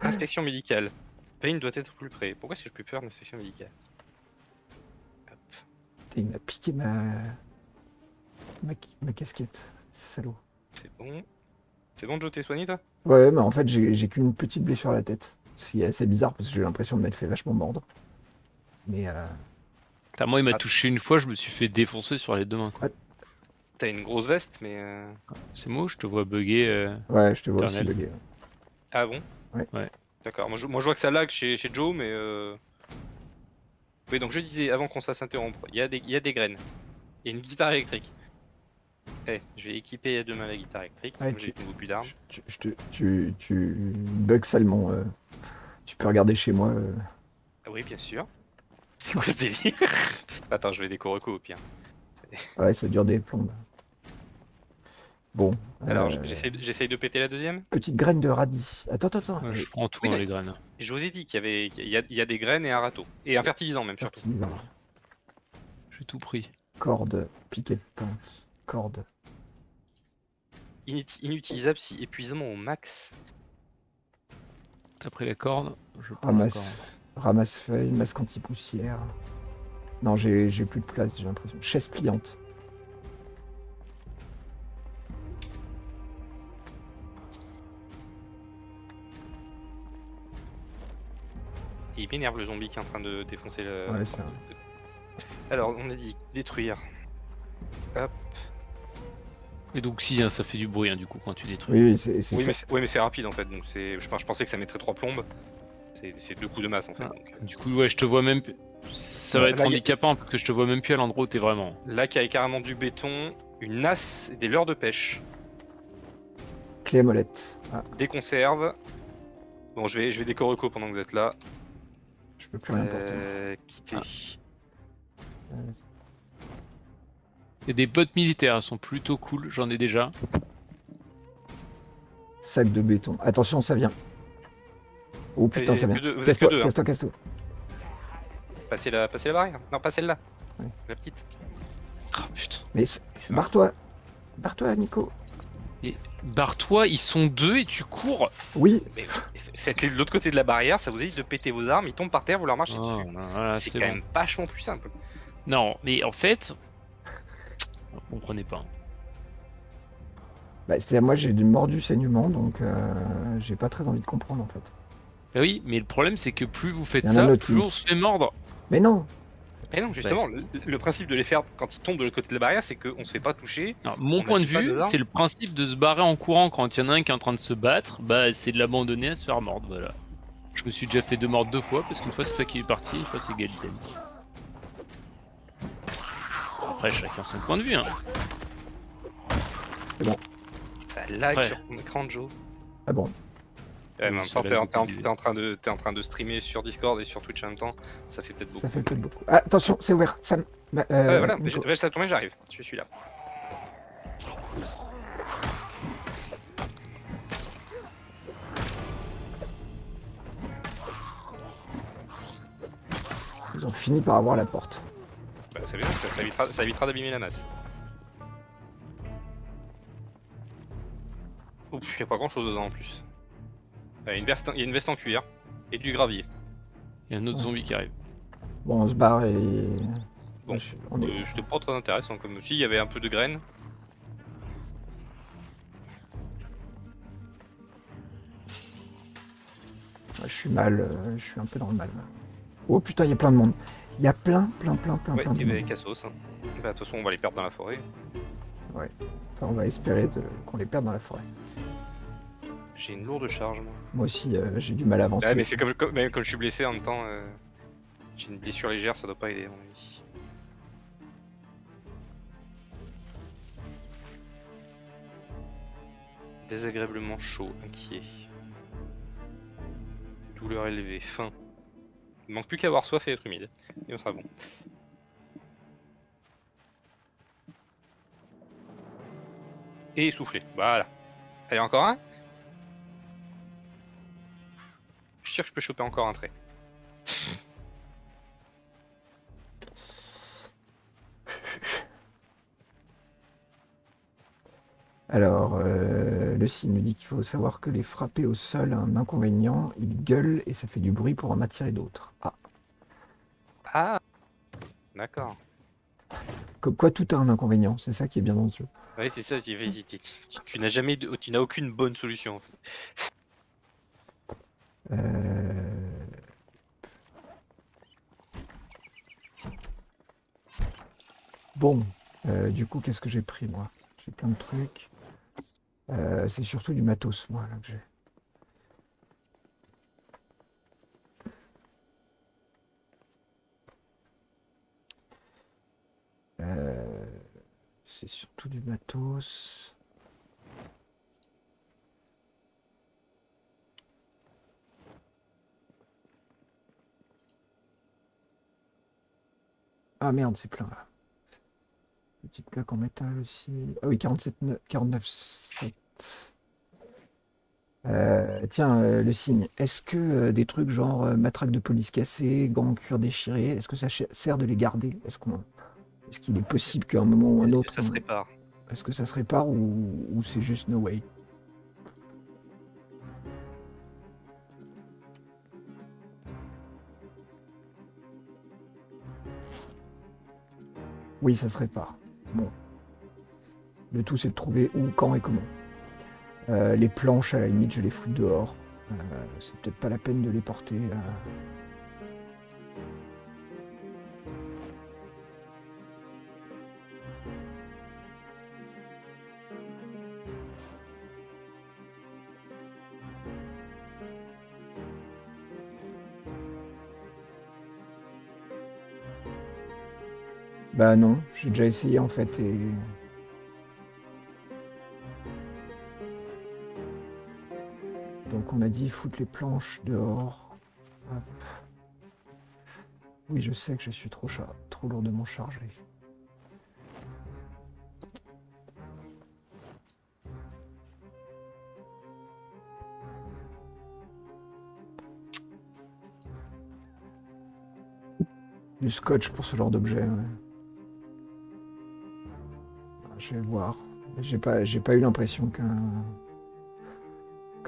Inspection médicale. Payne doit être plus près. Pourquoi est-ce que j'ai plus peur d'inspection médicale? Hop. Il m'a piqué ma casquette. Salaud. C'est bon. C'est bon, Joe, t'es soigné toi? Ouais, mais en fait j'ai qu'une petite blessure à la tête. C'est assez bizarre parce que j'ai l'impression de m'être fait vachement mordre. Mais moi il m'a touché une fois, je me suis fait défoncer sur les deux mains quoi. Ouais. T'as une grosse veste mais... C'est moi ou je te vois bugger Ouais, je te vois aussi bugger. Ah bon? Ouais. Ouais. D'accord, moi je vois que ça lag chez Joe mais... Oui donc je disais avant qu'on se fasse interrompre, il y a des graines. Il y a une guitare électrique. Hey, je vais équiper demain la guitare électrique, ouais, j'ai beaucoup plus d'armes. Tu bugs salement, tu peux regarder chez moi. Ah oui bien sûr. C'est quoi ce délire? Attends, je vais des Kuroko au pire. Ouais, ça dure des plombes. Bon. Alors j'essaye de péter la deuxième. Petite graine de radis. Attends. Ouais, je prends tout dans les graines. Je vous ai dit qu'il y a des graines et un râteau. Et un fertilisant même surtout. J'ai tout pris. Corde, piquet de pince. Corde. Inutilisable si épuisement au max. T'as pris la corde, je prends ramasse feuilles, masque anti-poussière. Non, j'ai plus de place, j'ai l'impression. Chaise pliante. Il m'énerve le zombie qui est en train de défoncer le... Ouais, ça. Alors, on a dit détruire. Hop. Et donc si, hein, ça fait du bruit hein, du coup quand tu détruis. Oui, mais c'est rapide en fait, donc je pensais que ça mettrait 3 plombes. C'est 2 coups de masse en fait. Ah, donc. Du coup ouais, je te vois même... Ça va être handicapant parce que je te vois même plus à l'endroit où t'es vraiment. Là qui avait carrément du béton, une nasse et des leurres de pêche. Clé à molette. Ah. Des conserves. Bon, je vais décorer co pendant que vous êtes là. Je peux plus rien porter. Quitter. Ah. Et des bottes militaires, elles sont plutôt cool, j'en ai déjà. Sac de béton. Attention, ça vient. Oh putain, ça vient. Vous êtes que deux. Casse-toi, casse-toi. Passez la barrière. Non, pas celle-là. Ouais. La petite. Oh putain. Mais barre-toi. Barre-toi, Nico. Et barre-toi, ils sont deux et tu cours. Oui. Mais faites-les de l'autre côté de la barrière, ça vous évite de péter vos armes, ils tombent par terre, vous leur marchez dessus. Voilà, c'est quand même vachement plus simple. Non, mais en fait... On prenait pas. Bah, c'est-à-dire moi j'ai mordu saignement donc j'ai pas très envie de comprendre en fait. Bah oui, mais le problème c'est que plus vous faites ça, plus on se fait mordre. Mais non. Mais non, justement, le principe de les faire quand ils tombent de l'autre côté de la barrière, c'est qu'on se fait pas toucher. Non, mon point de vue, c'est le principe de se barrer en courant quand il y en a un qui est en train de se battre, bah c'est de l'abandonner à se faire mordre, voilà. Je me suis déjà fait mordre 2 fois, parce qu'une fois c'est toi qui est parti, une fois c'est Gaelden. Après, chacun son point de vue. Hein. C'est bon. Ça lag ouais. Sur ton écran, Joe. Ah bon? Ouais, mais en même temps, t'es en train de streamer sur Discord et sur Twitch en même temps, ça fait peut-être beaucoup. Ça fait peut-être beaucoup. Ah, attention, c'est ouvert. Ça voilà, laisse la tomber, j'arrive. Je suis là. Ils ont fini par avoir la porte. Bah, ça veut dire que ça évitera d'abîmer la masse. Oups, il n'y a pas grand chose dedans en plus. Il y a une veste en cuir et du gravier. Il y a un autre zombie qui arrive. Bon, on se barre et... Bon, c'était pas très intéressant comme aussi, il y avait un peu de graines. Ouais, je suis mal, je suis un peu dans le mal. Oh putain, il y a plein de monde. Il y a plein de monde. Ouais, Cassos. Hein. Bah, de toute façon, on va les perdre dans la forêt. Ouais, enfin, on va espérer qu'on les perde dans la forêt. J'ai une lourde charge, moi. Moi aussi, j'ai du mal à avancer. Ouais, mais c'est comme je suis blessé en même temps, j'ai une blessure légère, ça doit pas aider, à mon avis. Désagréablement chaud, inquiet. Douleur élevée, faim. Il manque plus qu'à avoir soif et être humide, et on sera bon. Et essoufflé, voilà. Allez, encore un ? Je suis sûr que je peux choper encore un trait. Alors, le signe nous dit qu'il faut savoir que les frapper au sol a un inconvénient, ils gueulent et ça fait du bruit pour en attirer d'autres. Ah. Ah. D'accord. Comme quoi tout a un inconvénient, c'est ça qui est bien dans le jeu. Oui, c'est ça, tu n'as aucune bonne solution en fait. Bon, du coup, qu'est-ce que j'ai pris, moi? J'ai plein de trucs. C'est surtout du matos, moi, là, que j'ai. C'est surtout du matos... Ah merde, c'est plein là. Petite plaque en métal aussi. Ah oui, 49,7. Tiens, le signe. Est-ce que des trucs genre matraque de police cassée, gants en cuir déchirés, est-ce que ça sert de les garder? Est-ce qu'il est possible qu'à un moment ou un autre... Est-ce que ça se répare? Est-ce que ça se répare ou c'est juste no way? Oui, ça se répare. Bon. Le tout, c'est de trouver où, quand et comment. Les planches, à la limite, je les fous dehors. C'est peut-être pas la peine de les porter. Bah non, j'ai déjà essayé en fait et... Donc on a dit foutre les planches dehors. Hop. Oui, je sais que je suis trop lourdement chargé. Du scotch pour ce genre d'objet, ouais. Je vais voir. J'ai pas eu l'impression que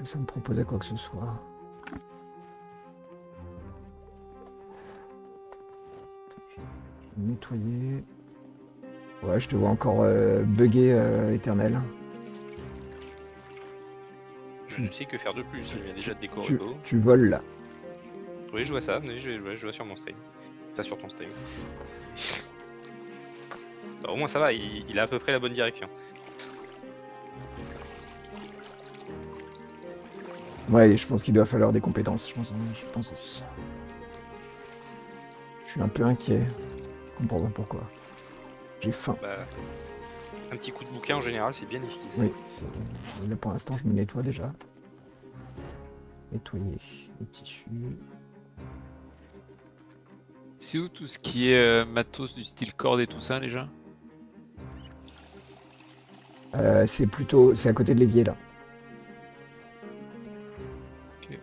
ça me proposait quoi que ce soit. Je vais nettoyer. Ouais, je te vois encore bugger, éternel. Je ne sais que faire de plus. Il y a déjà des décors. Tu voles là. Oui, je vois ça. Mais je vois sur mon stream. Ça sur ton stream. Au moins ça va, il a à peu près la bonne direction. Ouais, je pense qu'il doit falloir des compétences, je pense aussi. Je suis un peu inquiet. Je comprends pas pourquoi. J'ai faim. Bah, Un petit coup de bouquin en général, c'est bien efficace. Oui, là pour l'instant je me nettoie déjà. Nettoyer les tissus. C'est où tout ce qui est matos du style corde et tout ça déjà? C'est plutôt, c'est à côté de l'évier là. Ok.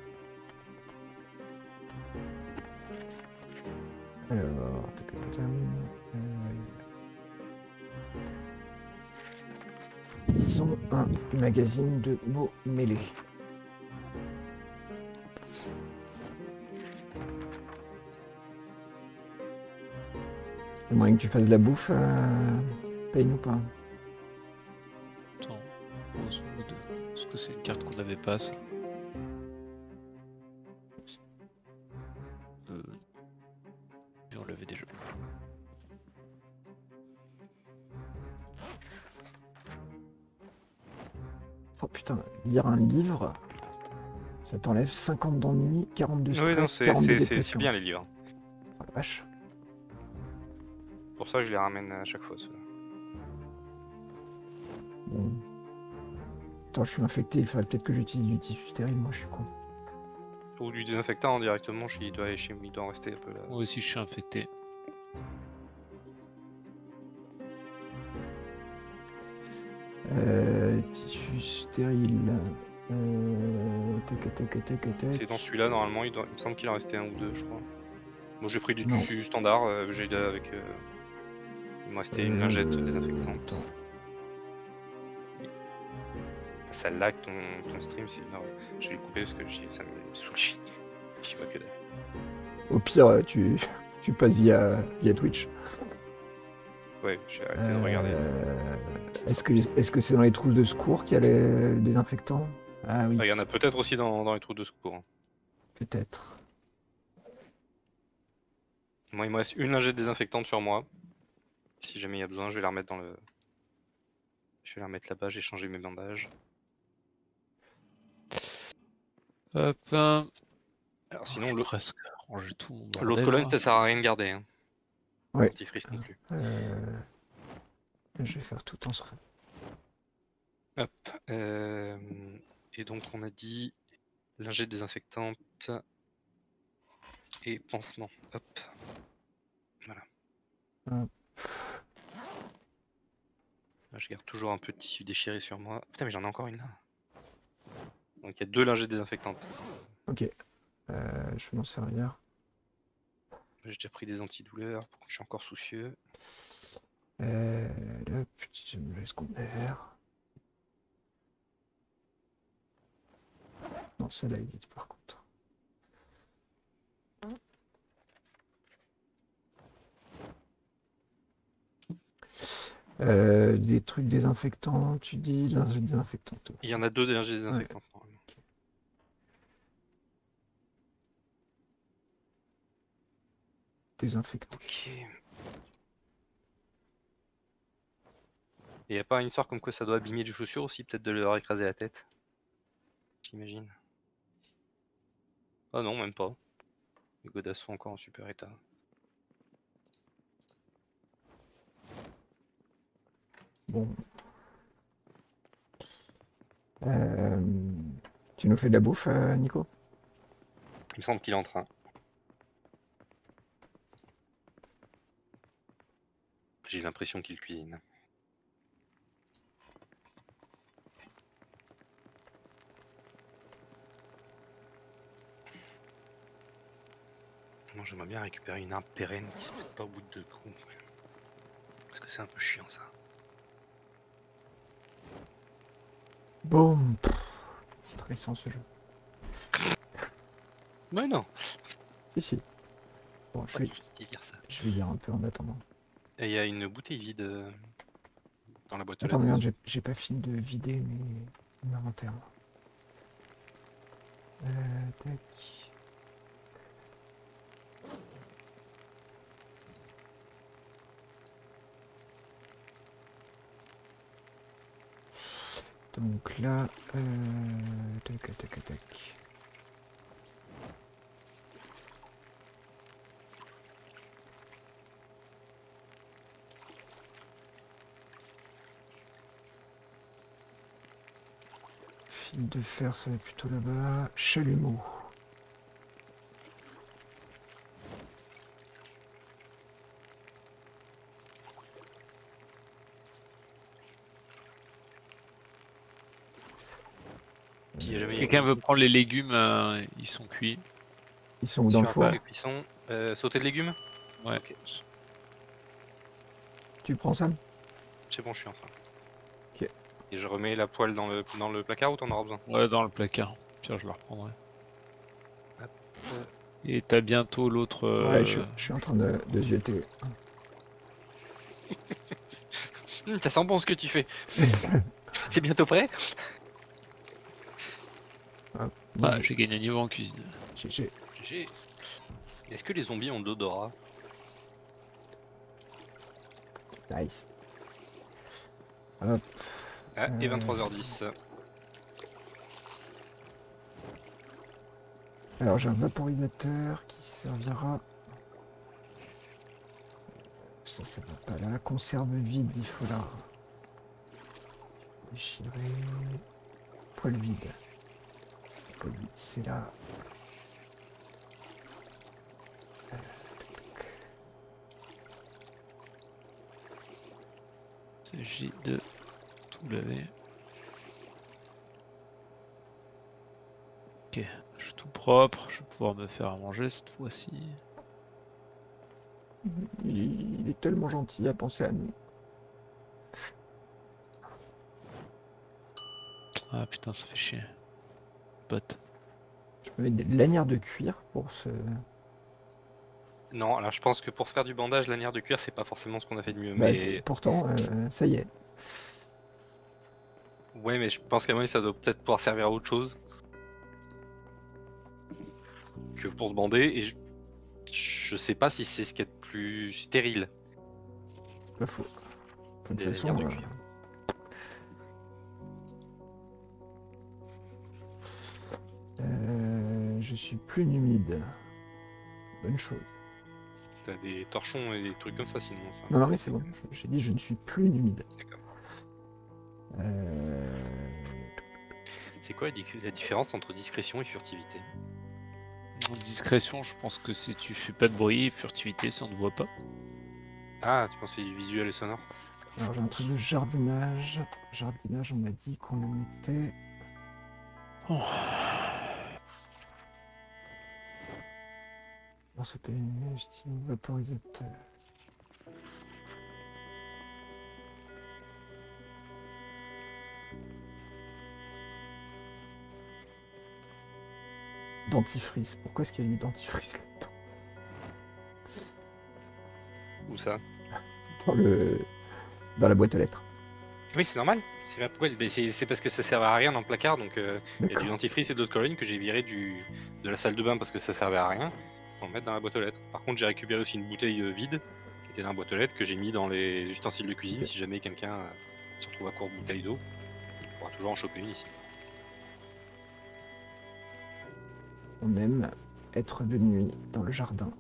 Alors, ils ont un magazine de mots mêlés. Il y a moyen que tu fasses de la bouffe, Payne ou pas? Attends, est-ce que c'est une carte qu'on n'avait pas ça? On l'avait déjà. Oh putain, lire un livre, ça t'enlève 50 d'ennui, 42 stress, 42 dépressions. C'est bien les livres. Oh la vache. C'est pour ça que je les ramène à chaque fois. Bon. Attends, je suis infecté, il faudrait peut-être que j'utilise du tissu stérile, moi je suis con. Ou du désinfectant directement, il doit en rester un peu là. Moi aussi je suis infecté. Tissu stérile. C'est dans celui-là normalement, il me semble qu'il en restait un ou deux, je crois. Moi j'ai pris du tissu standard, j'ai deux avec. Il me restait une lingette désinfectante. Celle-là, ton stream, c'est énorme. Je vais le couper parce que ça me saoule. Je vois que dalle. Au pire, tu passes via Twitch. Ouais, j'ai arrêté de regarder. Est-ce que c'est dans les trous de secours qu'il y a le désinfectant? Ah oui. Il y en a peut-être aussi dans les trous de secours. Peut-être. Moi, il me reste une lingette désinfectante sur moi. Si jamais il y a besoin, je vais la remettre dans le... Je vais la remettre là-bas, j'ai changé mes bandages. Hop. Alors sinon, l'autre colonne, ça sert à rien de garder. Hein. Ouais. Petit frise non plus. Je vais faire tout en ce. Hop. Et donc on a dit lingette désinfectante et pansement. Hop. Voilà. Hop. Là, je garde toujours un peu de tissu déchiré sur moi. Putain, mais j'en ai encore une là. Donc il y a deux lingettes désinfectantes. Ok, je vais m'en servir. J'ai déjà pris des antidouleurs, pourquoi je suis encore soucieux. Le petit me laisse secondaire. Non, celle-là est vide par contre. Des trucs désinfectants, tu dis lingettes désinfectantes. Il y en a deux lingettes désinfectantes. Ouais. Okay. Désinfectant. Ok. Et y a pas une histoire comme quoi ça doit abîmer les chaussures aussi, peut-être de leur écraser la tête. J'imagine. Ah non, même pas. Les godasses sont encore en super état. Bon. Tu nous fais de la bouffe, Nico? Il me semble qu'il est en train. J'ai l'impression qu'il cuisine. Moi, j'aimerais bien récupérer une arme pérenne qui se mette pas au bout de trou. Parce que c'est un peu chiant, ça. Bon, c'est très récent ce jeu. Mais non. Ici. Bon, je vais lire un peu en attendant. Et il y a une bouteille vide dans la boîte. Attends, regarde, j'ai pas fini de vider mon inventaire. Tac. Donc là, tac. de fer, ça va plutôt là-bas. Chalumeau. Si quelqu'un veut prendre les légumes, ils sont cuits. Ils sont où dans le four? Sauter de légumes? Ouais. Okay. Tu prends ça? C'est bon, je suis en train. Ok. Et je remets la poêle dans le placard ou t'en auras besoin? Ouais, dans le placard. Pire, je la reprendrai. Hop. Et t'as bientôt l'autre. Ouais, je suis en train de jeter. Ça sent bon ce que tu fais. C'est bientôt prêt? Ah, bah, j'ai gagné un niveau en cuisine. GG. GG. Est-ce que les zombies ont de l'odorat? Nice. Hop. Ah, et 23h10. Alors j'ai un vaporisateur qui servira. Ça, ça va pas là. La conserve vide, il faut la déchirer. Poêle vide. Poêle vide, c'est là. Il s'agit de tout laver. Ok, je suis tout propre, je vais pouvoir me faire à manger cette fois-ci. Il est tellement gentil à penser à nous. Ah putain, ça fait chier. Pote. Je peux mettre des lanières de cuir pour ce... Non, alors je pense que pour se faire du bandage, lanière de cuir, c'est pas forcément ce qu'on a fait de mieux. Bah, mais pourtant, ça y est. Ouais, mais je pense qu'à moi, ça doit peut-être pouvoir servir à autre chose que pour se bander. Et je sais pas si c'est ce qu'il y a de plus stérile. Pas faux. De toute façon, lanières de cuir. Je suis plus humide. Bonne chose. T'as des torchons et des trucs comme ça sinon ça... Non mais c'est bon, j'ai dit je ne suis plus humide. D'accord. C'est quoi la différence entre discrétion et furtivité? Discrétion, je pense que si tu fais pas de bruit, et furtivité, ça on ne voit pas. Ah, tu pensais du visuel et sonore? Alors j'ai un truc de jardinage. Jardinage, on m'a dit qu'on le mettait... Oh. C'était une vaporisateur. Dentifrice. Pourquoi est-ce qu'il y a eu dentifrice là-dedans? Où ça? Dans le... dans la boîte aux lettres. Oui, c'est normal. C'est pourquoi... parce que ça servait à rien dans le placard. Donc il y a du dentifrice et de l'eau de Cologne que j'ai viré de la salle de bain parce que ça servait à rien. On va mettre dans la boîte aux lettres. Par contre, j'ai récupéré aussi une bouteille vide qui était dans la boîte aux lettres que j'ai mis dans les ustensiles de cuisine. Si jamais quelqu'un se retrouve à court de bouteille d'eau, il pourra toujours en choper une ici. On aime être de nuit dans le jardin.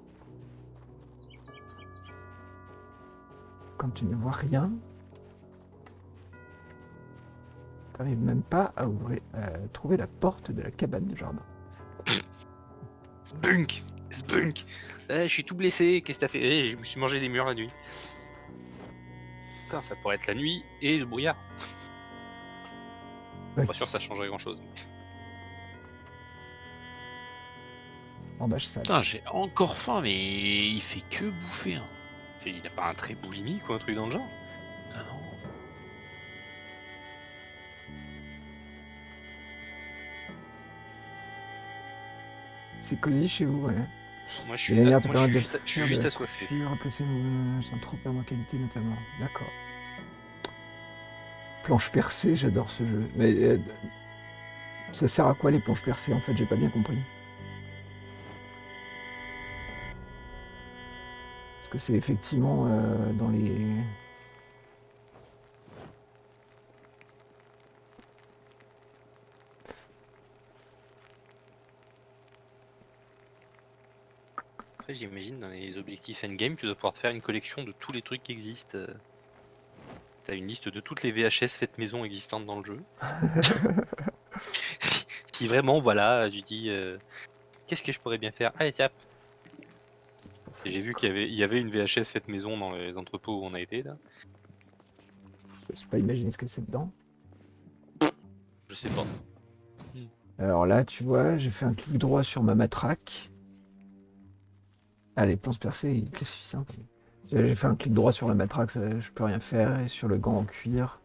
Quand tu ne vois rien, tu n'arrives même pas à ouvrir, à trouver la porte de la cabane de jardin. Spunk! Spunk! Je suis tout blessé, qu'est-ce que t'as fait? Je me suis mangé des murs la nuit. Ça pourrait être la nuit et le brouillard. Okay. Pas sûr que ça changerait grand-chose. Putain, j'ai encore faim, mais il fait que bouffer. Hein. Il n'a pas un trait boulimique ou un truc dans le genre? Ah non. C'est cosy chez vous, ouais. Moi je suis juste assoiffé. Je suis remplacé, sans trop perdre ma qualité notamment. D'accord. Planche percée, j'adore ce jeu. Mais ça sert à quoi les planches percées en fait? J'ai pas bien compris. Est-ce que c'est effectivement dans les... J'imagine dans les objectifs endgame, tu dois pouvoir te faire une collection de tous les trucs qui existent. T'as une liste de toutes les VHS faites maison existantes dans le jeu. qui vraiment, voilà, je dis qu'est-ce que je pourrais bien faire. Allez, tap. J'ai vu qu'il y avait une VHS faite maison dans les entrepôts où on a été là. Je sais pas imaginer ce que c'est dedans. Je sais pas. Alors là, tu vois, j'ai fait un clic droit sur ma matraque. Ah, les plans percés, c'est simple. J'ai fait un clic droit sur la matraque, ça, je peux rien faire, et sur le gant en cuir.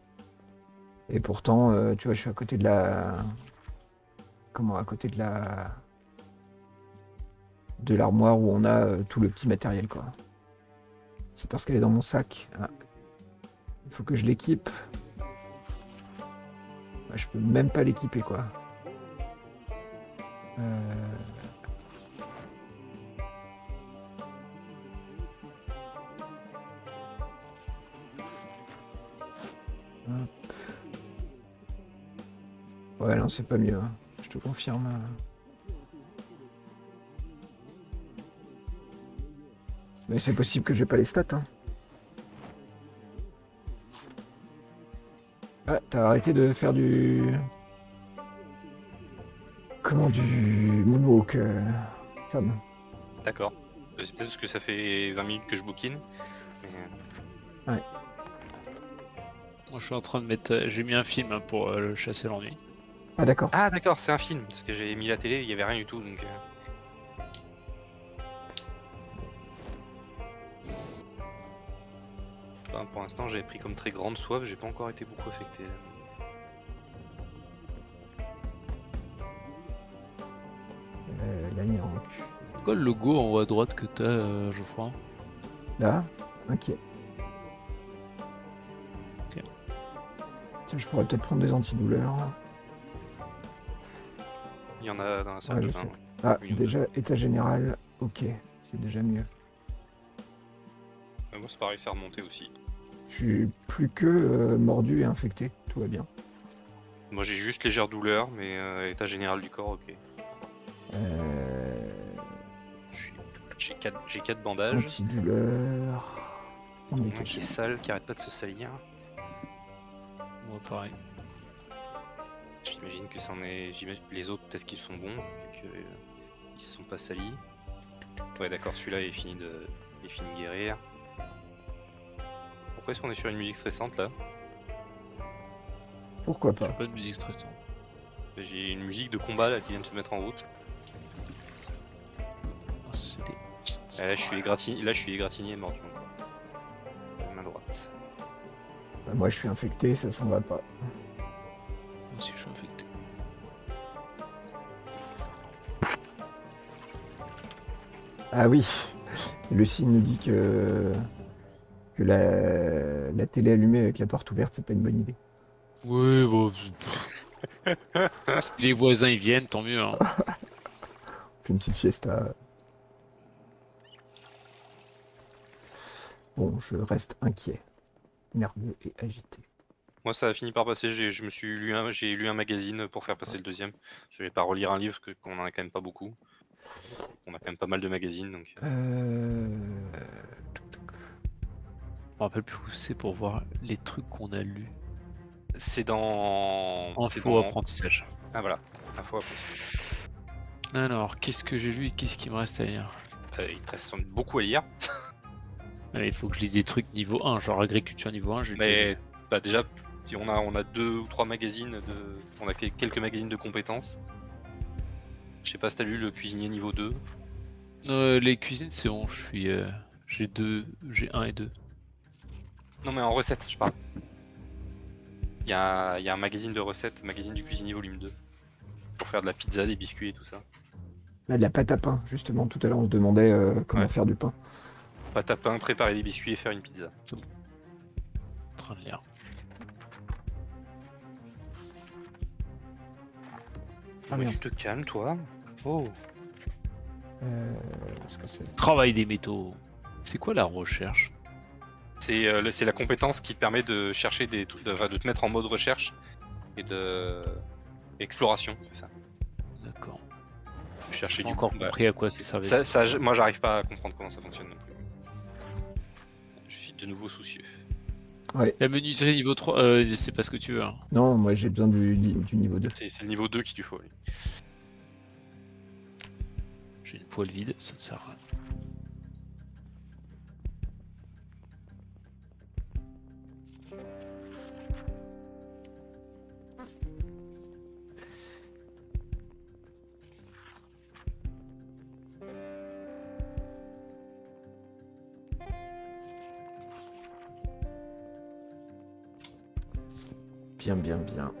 Et pourtant, tu vois, je suis à côté de la... Comment, à côté de la... de l'armoire où on a tout le petit matériel, quoi. C'est parce qu'elle est dans mon sac. Ah. Il faut que je l'équipe. Bah, je peux même pas l'équiper, quoi. Hop. Ouais, non, c'est pas mieux, hein. Je te confirme. Mais c'est possible que j'ai pas les stats, hein. Ah, t'as arrêté de faire du... Comment du moonwalk, Sam. D'accord. C'est peut-être parce que ça fait 20 minutes que je bouquine. Ouais. Moi, je suis en train de mettre... J'ai mis un film hein, pour chasser l'ennui. Ah d'accord. Ah d'accord, c'est un film. Parce que j'ai mis la télé, il n'y avait rien du tout, donc... Pour l'instant, j'avais pris comme très grande soif, j'ai pas encore été beaucoup affecté. C'est quoi le logo en haut à droite que t'as, Geoffroy? Là, ok. Tiens, je pourrais peut-être prendre des antidouleurs. Il y en a dans la salle de bain. Ah, déjà, état général, ok, c'est déjà mieux. Moi, c'est pareil, ça remontait aussi. Je suis plus que mordu et infecté, tout va bien. Moi j'ai juste légère douleur, mais état général du corps, ok. J'ai 4 bandages. Antidouleur... On est qui est sale, qui arrête pas de se salir. Moi pareil. J'imagine que c'en est... J'imagine que les autres peut-être qu'ils sont bons, vu qu'ils se sont pas salis. Ouais d'accord, celui-là est fini de... Il est fini de guérir. Pourquoi est-ce qu'on est sur une musique stressante là? Pourquoi pas? J'ai pas de musique stressante. J'ai une musique de combat là qui vient de se mettre en route. Oh, ah, là, je suis égratigné et mordu encore. Main droite. Bah, moi je suis infecté, ça s'en va pas. Moi aussi je suis infecté. Ah oui, le signe nous dit que la télé allumée avec la porte ouverte, c'est pas une bonne idée. Oui, bon... Les voisins, ils viennent, tant mieux. Hein. On fait une petite fiesta. Bon, je reste inquiet, nerveux et agité. Moi, ça a fini par passer. J'ai lu un magazine pour faire passer le deuxième. Je vais pas relire un livre, parce qu'on en a quand même pas beaucoup. On a quand même pas mal de magazines, donc... Je me rappelle plus où c'est pour voir les trucs qu'on a lus. C'est dans... Info apprentissage. Ah voilà, info apprentissage. Alors, qu'est-ce que j'ai lu et qu'est-ce qui me reste à lire? Il te reste beaucoup à lire. Il faut que je lise des trucs niveau 1, genre agriculture niveau 1. Mais bah déjà, on a 2 ou 3 magazines, on a quelques magazines de compétences. Je sais pas si t'as lu le cuisinier niveau 2. Les cuisines c'est bon, je suis... j'ai 1 et 2. Non mais en recette, je parle. Il y a un magazine de recettes, magazine du cuisinier volume 2. Pour faire de la pizza, des biscuits et tout ça. Là, de la pâte à pain, justement. Tout à l'heure, on se demandait comment faire du pain. Pâte à pain, préparer des biscuits et faire une pizza. C'est bon. En train de lire. Ah, mais tu te calmes, toi. Oh. Parce que c'est... Travail des métaux. C'est quoi la recherche? C'est la compétence qui te permet de chercher des trucs, de te mettre en mode recherche et de exploration, c'est ça. D'accord. Chercher du encore compris à quoi c'est servi. Moi, j'arrive pas à comprendre comment ça fonctionne non plus. Je suis de nouveau soucieux. Ouais. La menuiserie niveau 3, c'est pas ce que tu veux. Hein. Non, moi j'ai besoin du niveau 2. C'est le niveau 2 qu'il faut. Oui. J'ai une poêle vide, ça ne sert à rien. Bien, bien, bien.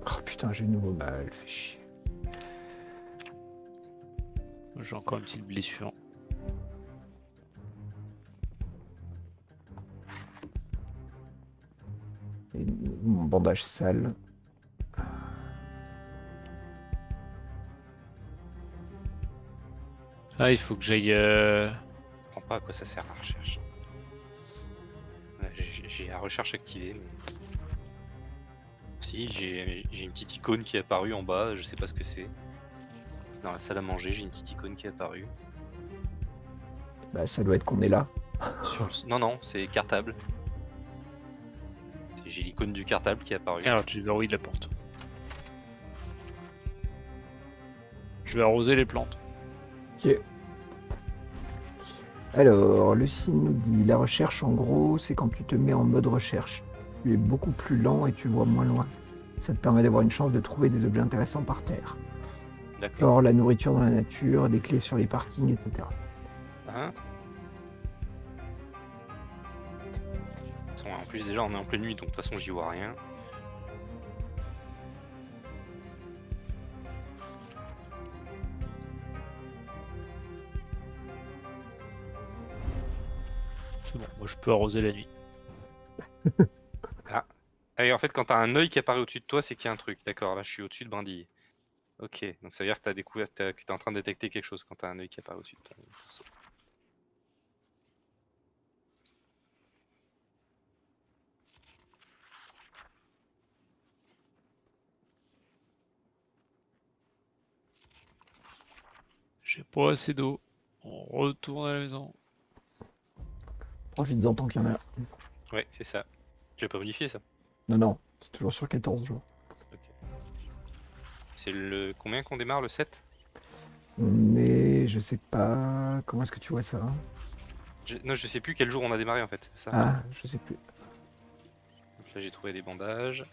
Oh putain, j'ai une nouveau balle, fait chier. J'ai encore une petite blessure. Et mon bandage sale. Ah, il faut que j'aille... Je comprends pas à quoi ça sert la recherche. J'ai la recherche activée. Mais... Si, j'ai une petite icône qui est apparue en bas, je sais pas ce que c'est. Dans la salle à manger, j'ai une petite icône qui est apparue. Bah ça doit être qu'on est là. Non, non, c'est cartable. J'ai l'icône du cartable qui est apparue. Alors tu verrouilles de la porte. Je vais arroser les plantes. Ok. Alors, Lucie nous dit, la recherche en gros, c'est quand tu te mets en mode recherche. Tu es beaucoup plus lent et tu vois moins loin. Ça te permet d'avoir une chance de trouver des objets intéressants par terre. D'accord. Or, la nourriture dans la nature, des clés sur les parkings, etc. Hein ? En plus, déjà, on est en pleine nuit, donc de toute façon, j'y vois rien. C'est bon, moi je peux arroser la nuit. Ah. Et en fait, quand t'as un œil qui apparaît au-dessus de toi, c'est qu'il y a un truc. D'accord, là je suis au-dessus de brindilles. Ok, donc ça veut dire que t'as découvert que t'es en train de détecter quelque chose quand t'as un œil qui apparaît au-dessus de toi. J'ai pas assez d'eau. On retourne à la maison. Profites-en tant qu'il y en a. Ouais, c'est ça. Tu vas pas modifier ça? Non, non, c'est toujours sur 14 jours. Okay. C'est le combien qu'on démarre, le 7? Mais je sais pas. Comment est-ce que tu vois ça? Non, je sais plus quel jour on a démarré en fait. Ça, ah, je sais plus. Donc là, j'ai trouvé des bandages.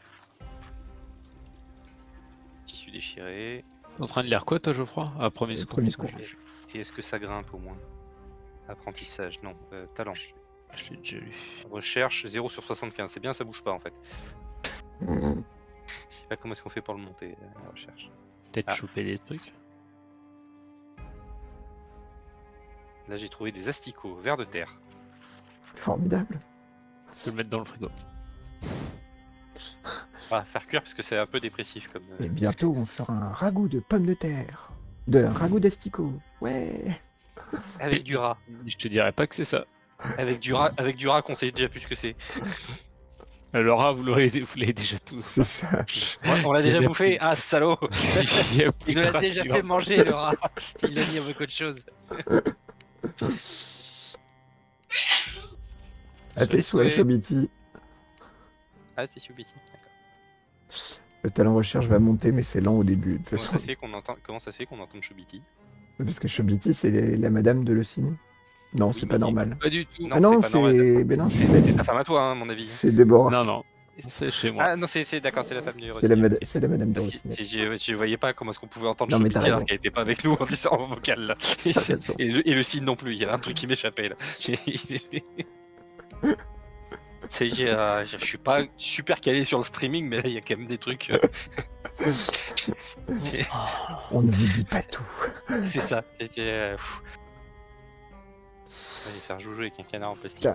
Tissu déchiré. T'es en train de lire quoi, toi, Geoffroy? Ah, premier secours. Et est-ce que ça grimpe au moins? Apprentissage, non. Talent. Je l'ai déjà lu. Recherche 0 sur 75, c'est bien, ça bouge pas en fait. Je sais pas comment est-ce qu'on fait pour le monter, la recherche. Peut-être choper des trucs. Là j'ai trouvé des asticots, vers de terre. Formidable. Je peux le mettre dans le frigo. On va faire cuire parce que c'est un peu dépressif comme... Et bientôt on fera un ragoût de pommes de terre. Un ragoût d'asticots, ouais. Avec du rat. Je te dirais pas que c'est ça. Avec du rat qu'on sait déjà plus ce que c'est. Le rat, vous l'avez déjà tous. C'est ça. Ouais, on l'a déjà bouffé. Ah, salaud. Il l'a déjà fait manger, le rat. Il l'a mis avec autre chose. Ah, t'es sous Shobiti. Ah, c'est Shobiti. D'accord. Le talent recherche va monter, mais c'est lent au début. Comment ça se fait qu'on entend Shobiti? Parce que Shobiti, c'est la madame de Le Cygne. Non, c'est pas normal. Pas du tout. Ah non, c'est ta femme à toi, à mon avis. C'est Déborah. Non, non, c'est chez moi. Ah non, c'est d'accord, c'est la femme du... C'est la madame de Le Cygne. Je voyais pas comment est-ce qu'on pouvait entendre Shobiti alors qu'elle était pas avec nous en disant en vocal, là. Et Le Cygne non plus, il y avait un truc qui m'échappait, là. Je suis pas super calé sur le streaming, mais là, il y a quand même des trucs... On ne vous dit pas tout. C'est ça. Je vais faire joujou avec un canard en plastique.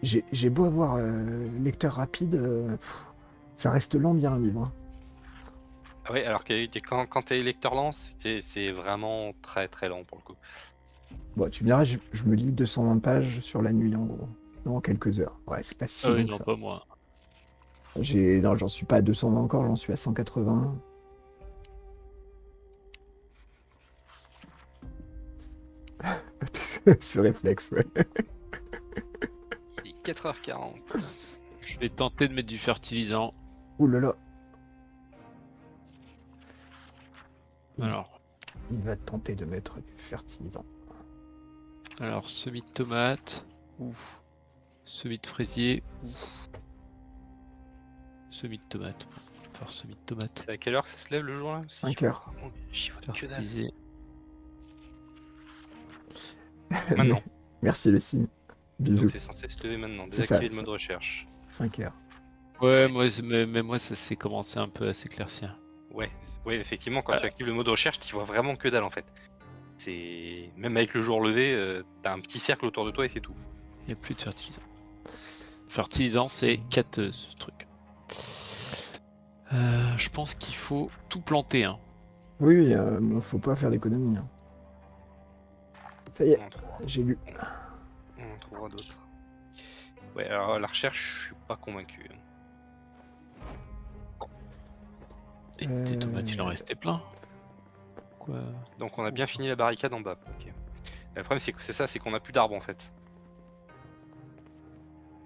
J'ai beau avoir lecteur rapide, ça reste lent bien un livre. Ah oui, alors que quand t'es lecteur lent, c'est vraiment très très lent pour le coup. Bon, tu me diras, je me lis 220 pages sur la nuit en gros, en quelques heures. Ouais, c'est pas si... Ah oui, non, ça. Pas moi. Non, j'en suis pas à 220 encore, j'en suis à 180. Ce réflexe, ouais. Il est 4h40. Je vais tenter de mettre du fertilisant. Ouh là là. Alors. Il va tenter de mettre du fertilisant. Alors, semis de tomate. Ouf. Semis de fraisier. Ouf. Semis de tomate. Faire semis de tomate. C'est à quelle heure que ça se lève le jour là? 5h. Fertiliser. Maintenant. Merci le signe. Bisous. C'est censé se lever maintenant. Désactiver le mode recherche. 5h. Ouais, moi, mais moi ça s'est commencé un peu à s'éclaircir. Ouais, ouais, effectivement, quand tu actives le mode recherche, tu vois vraiment que dalle en fait. C'est même avec le jour levé, t'as un petit cercle autour de toi et c'est tout. Il n'y a plus de fertilisant. Fertilisant, c'est 4 ce truc. Je pense qu'il faut tout planter. Hein. Oui, faut pas faire d'économie. Hein. Ça y est, j'ai lu. On en trouvera d'autres. Ouais, alors la recherche, je suis pas convaincu. Et des tomates, il en restait plein. Quoi ? Donc on a bien fini la barricade en bas. Okay. Le problème c'est que c'est ça, c'est qu'on a plus d'arbres en fait.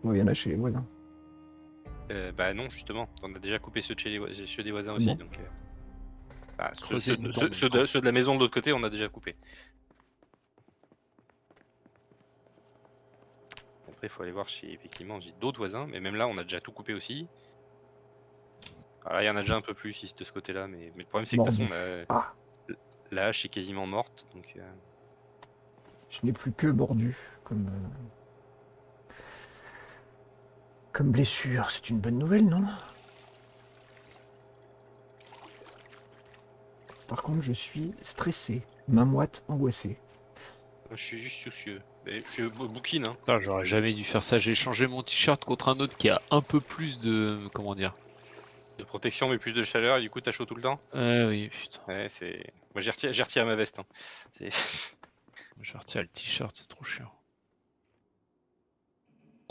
Oui, il y en a chez les voisins. Bah non, justement, on a déjà coupé ceux de chez les voisins aussi. Bon. Donc, bah, ceux de la maison de l'autre côté, on a déjà coupé. Après, il faut aller voir chez effectivement d'autres voisins, mais même là, on a déjà tout coupé aussi. Alors là, il y en a déjà un peu plus ici de ce côté-là, mais le problème c'est que de toute façon, la hache est quasiment morte, donc... Je n'ai plus que bordu, comme blessure. C'est une bonne nouvelle, non? Par contre, je suis stressé, main moite, angoissée. Je suis juste soucieux. Mais je bouquine, hein. Putain, j'aurais jamais dû faire ça. J'ai changé mon t-shirt contre un autre qui a un peu plus de... Comment dire? De protection mais plus de chaleur et du coup t'as chaud tout le temps. Oui putain. Ouais, moi j'ai retiré ma veste. Hein. Je retire le t-shirt, c'est trop chiant.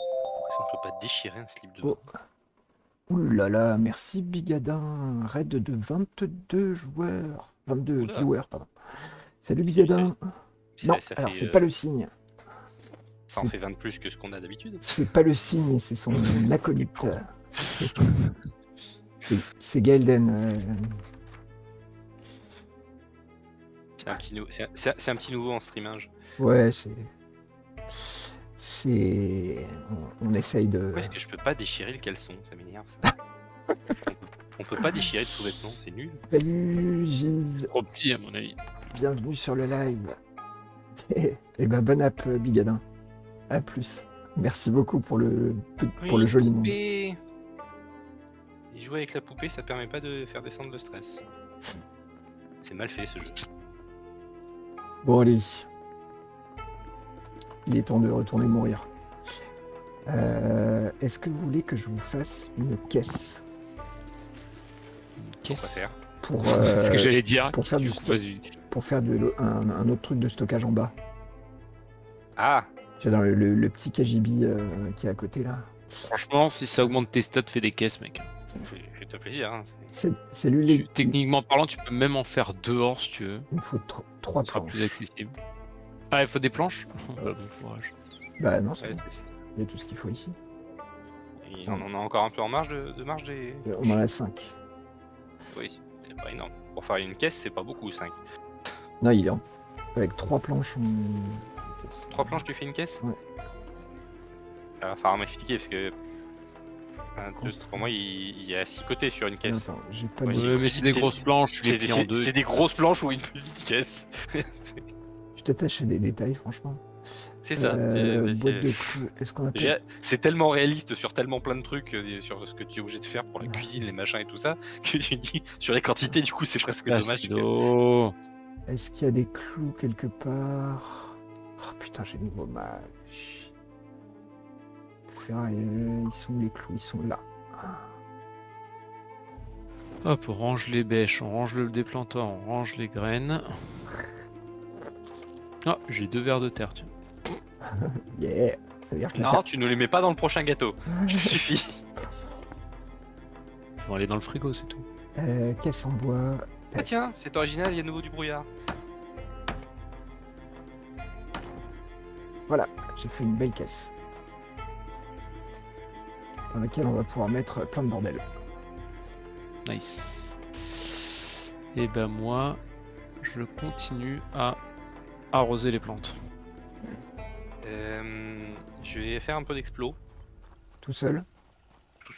On peut pas déchirer un slip de bain. Oh. Ouh là là, merci Bigadin. Raid de 22 joueurs. 22 viewers, pardon. Salut Bigadin. Non, alors c'est pas le signe. Ça en fait 20 de plus que ce qu'on a d'habitude. C'est pas le signe, c'est son acolyte. C'est Gaelden. C'est un petit nouveau en streamage. Ouais, c'est... On essaye de... Pourquoi est-ce que je peux pas déchirer le caleçon? Ça m'énerve, ça. On peut pas déchirer le sous-vêtement, c'est nul. Salut, Gilles. Trop petit, à mon avis. Bienvenue sur le live. Et ben, bon app, Bigadin. A plus. Merci beaucoup pour le joli nom. Et jouer avec la poupée, ça permet pas de faire descendre le stress. C'est mal fait ce jeu. Bon allez. Il est temps de retourner mourir. Est-ce que vous voulez que je vous fasse une caisse? Une caisse faire. Pour ce que j'allais dire. Pour faire du un autre truc de stockage en bas. Ah. C'est dans le petit KGB qui est à côté là. Franchement, si ça augmente tes stats, fais des caisses, mec. Fais-toi plaisir. Hein. C'est lui les... Techniquement parlant, tu peux même en faire dehors si tu veux. Il faut 3 planches. Ça sera plus accessible. Ah, il faut des planches. Bon courage. Bah non, c'est bon. Il y a tout ce qu'il faut ici. Et on en a encore un peu en marge de marge des... On en a 5. Oui, c'est pas énorme. Pour faire une caisse, c'est pas beaucoup, 5. Non, il est en... Avec 3 planches, on... 3 planches, tu fais une caisse? Ouais. Enfin, m'expliquer parce que pour moi il y a 6 côtés sur une caisse. Attends, j'ai pas de... Mais c'est des grosses planches, tu les plies en deux. C'est des grosses planches ou une petite caisse. Je t'attache à des détails, franchement. C'est ça. C'est tellement réaliste sur tellement plein de trucs, sur ce que tu es obligé de faire pour la cuisine, les machins et tout ça, que tu dis sur les quantités, du coup c'est presque dommage. Est-ce qu'il y a des clous quelque part? Oh putain, j'ai mis mon match. Ils sont les clous, ils sont là. Hop, on range les bêches, on range le déplantoir, on range les graines. Ah, oh, j'ai 2 verres de terre, tiens. Yeah, ça veut dire que... Non, tu ne les mets pas dans le prochain gâteau, ça suffit. Ils vont aller dans le frigo, c'est tout. Caisse en bois... Ah tiens, c'est original, il y a de nouveau du brouillard. Voilà, j'ai fait une belle caisse dans laquelle on va pouvoir mettre plein de bordel. Nice. Et ben moi, je continue à arroser les plantes. Je vais faire un peu d'explos. Tout seul?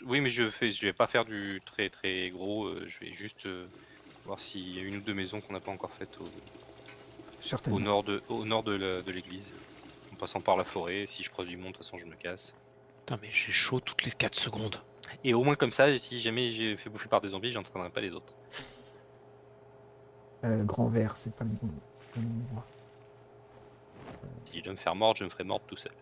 Oui, mais je vais pas faire du très gros. Je vais juste voir s'il y a une ou deux maisons qu'on n'a pas encore faites au nord de l'église. En passant par la forêt, si je croise du monde, de toute façon je me casse. Putain, mais j'ai chaud toutes les 4 secondes. Et au moins comme ça, si jamais j'ai fait bouffer par des zombies, j'entraînerai pas les autres. Le grand verre, c'est pas le bon. Si je dois me faire mordre, je me ferai mordre tout seul.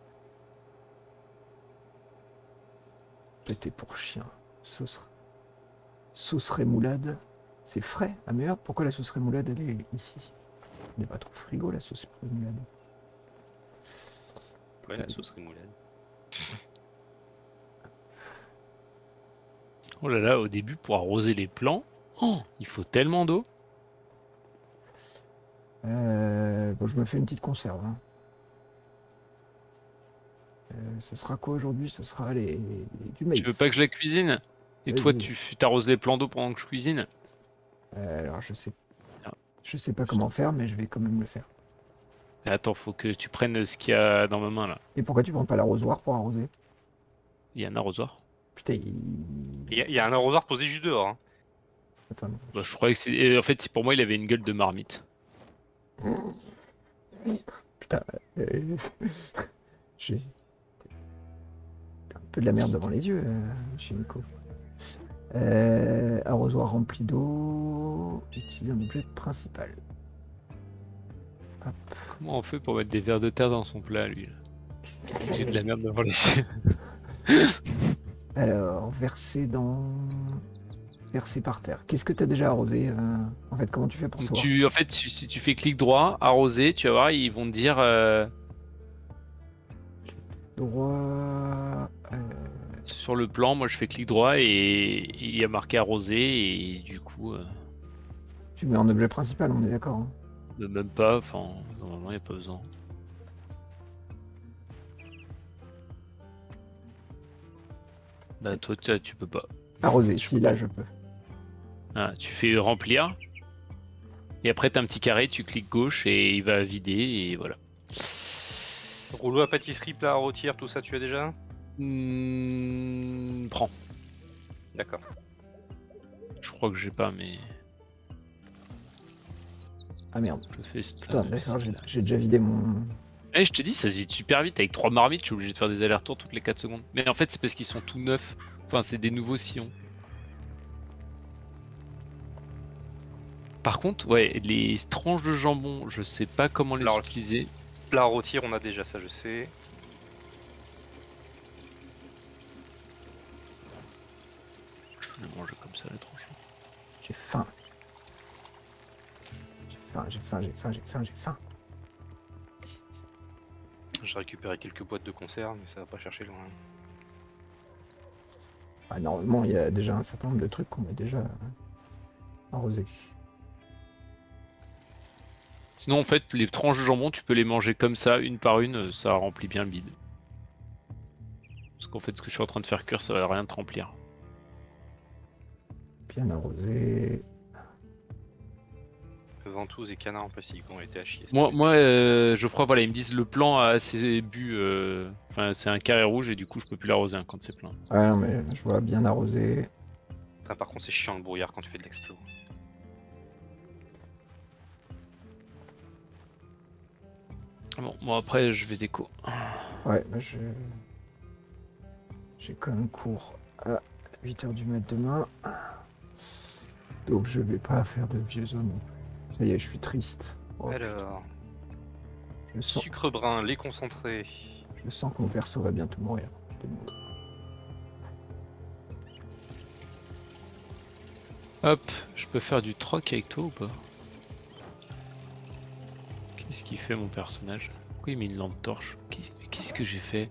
Pété pour chien. Sauce rémoulade. C'est frais, ah merde, pourquoi la sauce rémoulade elle est ici? Elle n'est pas trop frigo la sauce rémoulade. Ouais, la sauce rémoulade. Oh là là, au début pour arroser les plants, il faut tellement d'eau. Bon, je me fais une petite conserve. Hein. Ça sera quoi aujourd'hui? Ça sera du maïs. Tu veux pas que je la cuisine? Et toi, tu t'arroses les plans d'eau pendant que je cuisine? Alors, je sais pas comment faire, mais je vais quand même le faire. Attends, faut que tu prennes ce qu'il y a dans ma main là. Et pourquoi tu prends pas l'arrosoir pour arroser? Il y a un arrosoir. Putain, il y a un arrosoir posé juste dehors. Hein. Attends. Bah, je croyais que c'est. En fait, pour moi, il avait une gueule de marmite. Putain. J'ai un peu de la merde devant les yeux chez Nico. Arrosoir rempli d'eau. Utiliser un objet principal. Hop. Comment on fait pour mettre des vers de terre dans son plat, lui? J'ai de la merde devant les yeux. Alors, verser par terre. Qu'est-ce que tu as déjà arrosé en fait? Comment tu fais pour savoir? En fait, si tu fais clic droit, arroser, tu vas voir, ils vont te dire... Droit... Sur le plan, moi je fais clic droit et il y a marqué arroser et du coup... Tu mets en objet principal, on est d'accord hein? Même pas, enfin, normalement il n'y a pas besoin. Bah toi tu peux pas. Arroser, si là je peux. Ah, tu fais remplir. Et après t'as un petit carré, tu cliques gauche et il va vider et voilà. Rouleau à pâtisserie, plat à rôtir, tout ça tu as déjà? Prends. D'accord. Je crois que j'ai pas mais... Ah merde. Je fais ça. Putain d'accord, j'ai déjà vidé mon... Eh, je te dis, ça se vide super vite, avec 3 marmites je suis obligé de faire des allers-retours toutes les 4 secondes. Mais en fait c'est parce qu'ils sont tout neufs. Enfin, c'est des nouveaux sillons. Par contre, ouais, les tranches de jambon, je sais pas comment les utiliser. Plat à rôtir, on a déjà ça, je sais. Je vais manger comme ça, les tranches. J'ai faim. J'ai faim. J'ai récupéré quelques boîtes de conserve, mais ça va pas chercher loin. Ah, normalement, il y a déjà un certain nombre de trucs qu'on a déjà arrosés. Sinon, en fait, les tranches de jambon, tu peux les manger comme ça, une par une, ça remplit bien le vide. Parce qu'en fait, ce que je suis en train de faire cuire, ça va rien te remplir. Bien arrosé. Ventouses et canards en plastique ont été à chier. Moi, Geoffroy, voilà, ils me disent le plan a ses buts. Enfin, c'est un carré rouge et du coup, je peux plus l'arroser hein, quand c'est plein. Ouais, non, mais je vois bien arroser. Enfin, par contre, c'est chiant le brouillard quand tu fais de l'explos. Bon, moi après, je vais déco. Ouais, bah j'ai quand même cours à 8 h du mat demain. Donc, je vais pas faire de vieux zones. Ça y est, je suis triste. Oh, alors, je sens... sucre brun, lait concentré. Je sens que mon perso va bientôt mourir. Hop, je peux faire du troc avec toi ou pas? Qu'est-ce qu'il fait mon personnage? Pourquoi il met une lampe torche? Qu'est-ce que j'ai fait?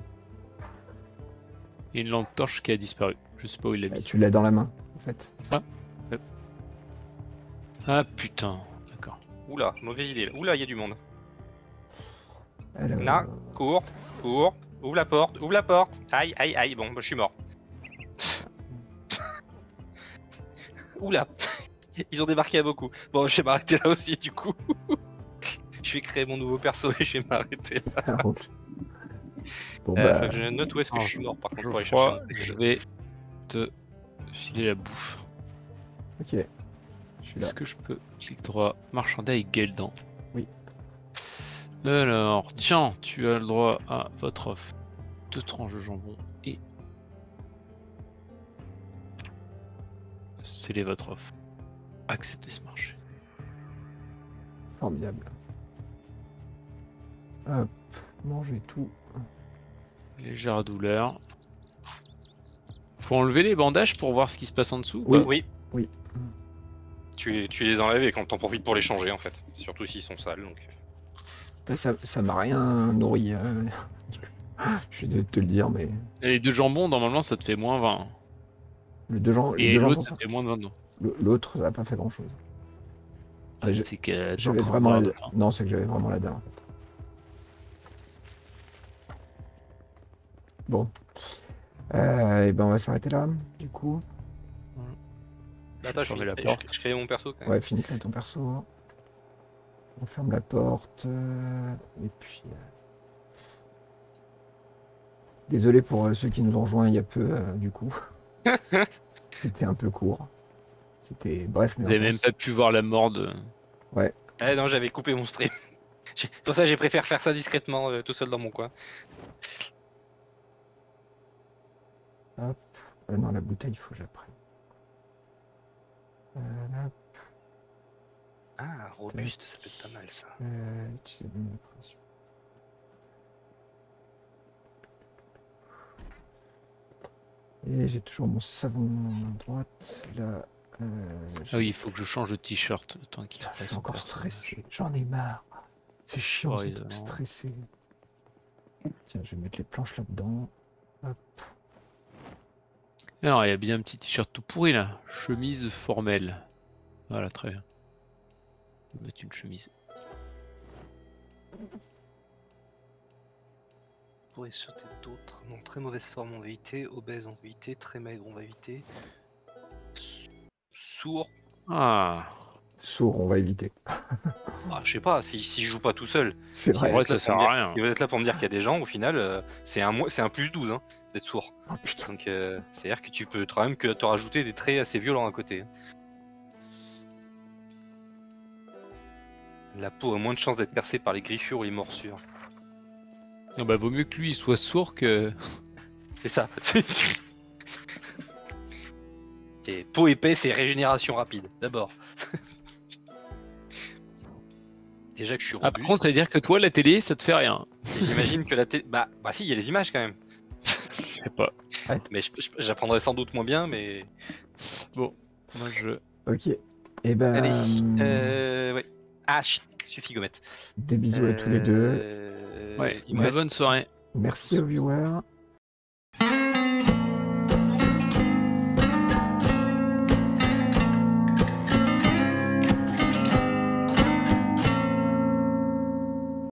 Il y a une lampe torche qui a disparu. Je sais pas où il l'a mis. Tu l'as dans la main, en fait. Ah, hop. Ah putain. Oula, mauvaise idée. Oula, il y a du monde. Alors... Là, cours, cours, ouvre la porte, aïe, aïe, aïe, bon, je suis mort. Oula, ils ont débarqué à beaucoup. Bon, je vais m'arrêter là aussi, du coup. Je vais créer mon nouveau perso et je vais m'arrêter là. Bon, faut que je note où est-ce que je suis mort, par contre, pour aller chercher. Je vais te filer la bouffe. Ok. Est-ce que je peux clic droit, marchander avec Gaelden? Oui. Alors, tiens, tu as le droit à votre offre. 2 tranches de jambon et... scellez votre offre. Acceptez ce marché. Formidable. Hop, mangez tout. Légère douleur. Faut enlever les bandages pour voir ce qui se passe en dessous? Oui, oui. Oui. Tu les enlèves et quand t'en profites pour les changer en fait. Surtout s'ils sont sales donc. Ça m'a rien nourri. Je suis désolé de te le dire mais. Et les 2 jambons normalement ça te fait moins 20. Les 2 jambons. Et l'autre ça te fait moins 20. L'autre ça n'a pas fait grand chose. Ah, c'est que j'avais vraiment la dalle. Non c'est que j'avais vraiment la dalle en fait. Bon. Et ben on va s'arrêter là du coup. Attends, je crée mon perso quand même. Ouais, finis avec ton perso. On ferme la porte. Et puis... Désolé pour ceux qui nous ont rejoints il y a peu, du coup. C'était un peu court. C'était... Bref, mais... Vous avez même pas pu voir la mort de... Ouais. Ah non, j'avais coupé mon stream. Pour ça, j'ai préféré faire ça discrètement, tout seul dans mon coin. Hop. Non, la bouteille, il faut que j'apprenne. Ah, robuste, ça peut être pas mal ça. Et j'ai toujours mon savon à droite. Là, ah oui, il faut que je change de t-shirt le temps qu'il reste. Je suis encore stressé, j'en ai marre. C'est chiant, c'est tout stressé. Tiens, je vais mettre les planches là-dedans. Hop. Alors, il y a bien un petit t-shirt tout pourri là, chemise formelle. Voilà, très bien. Je vais mettre une chemise. Pour y sauter d'autres. Non, très mauvaise forme, on va éviter. Obèse, on va éviter. Très maigre, on va éviter. Sourd. Ah. Sourd, on va éviter. Ah, je sais pas, si je joue pas tout seul. C'est vrai, ça sert à rien. Il va être là pour me dire qu'il y a des gens, au final, c'est un plus 12, hein. D'être sourd. Oh, donc c'est-à-dire que tu peux quand même te rajouter des traits assez violents à côté. La peau a moins de chances d'être percée par les griffures ou les morsures. Non bah vaut mieux que lui il soit sourd que... C'est ça. Et peau épaisse et régénération rapide, d'abord. Déjà que je suis robuste. Ah par contre ça veut dire que toi la télé ça te fait rien. J'imagine que la télé... Bah si il y a les images quand même. Je sais pas. Mais j'apprendrai sans doute moins bien, mais bon, moi je. Ok. Et ben. Allez. Ouais. Ah, suffit Gomette. Des bisous à tous les deux. Ouais. Une bonne soirée. Merci aux viewers.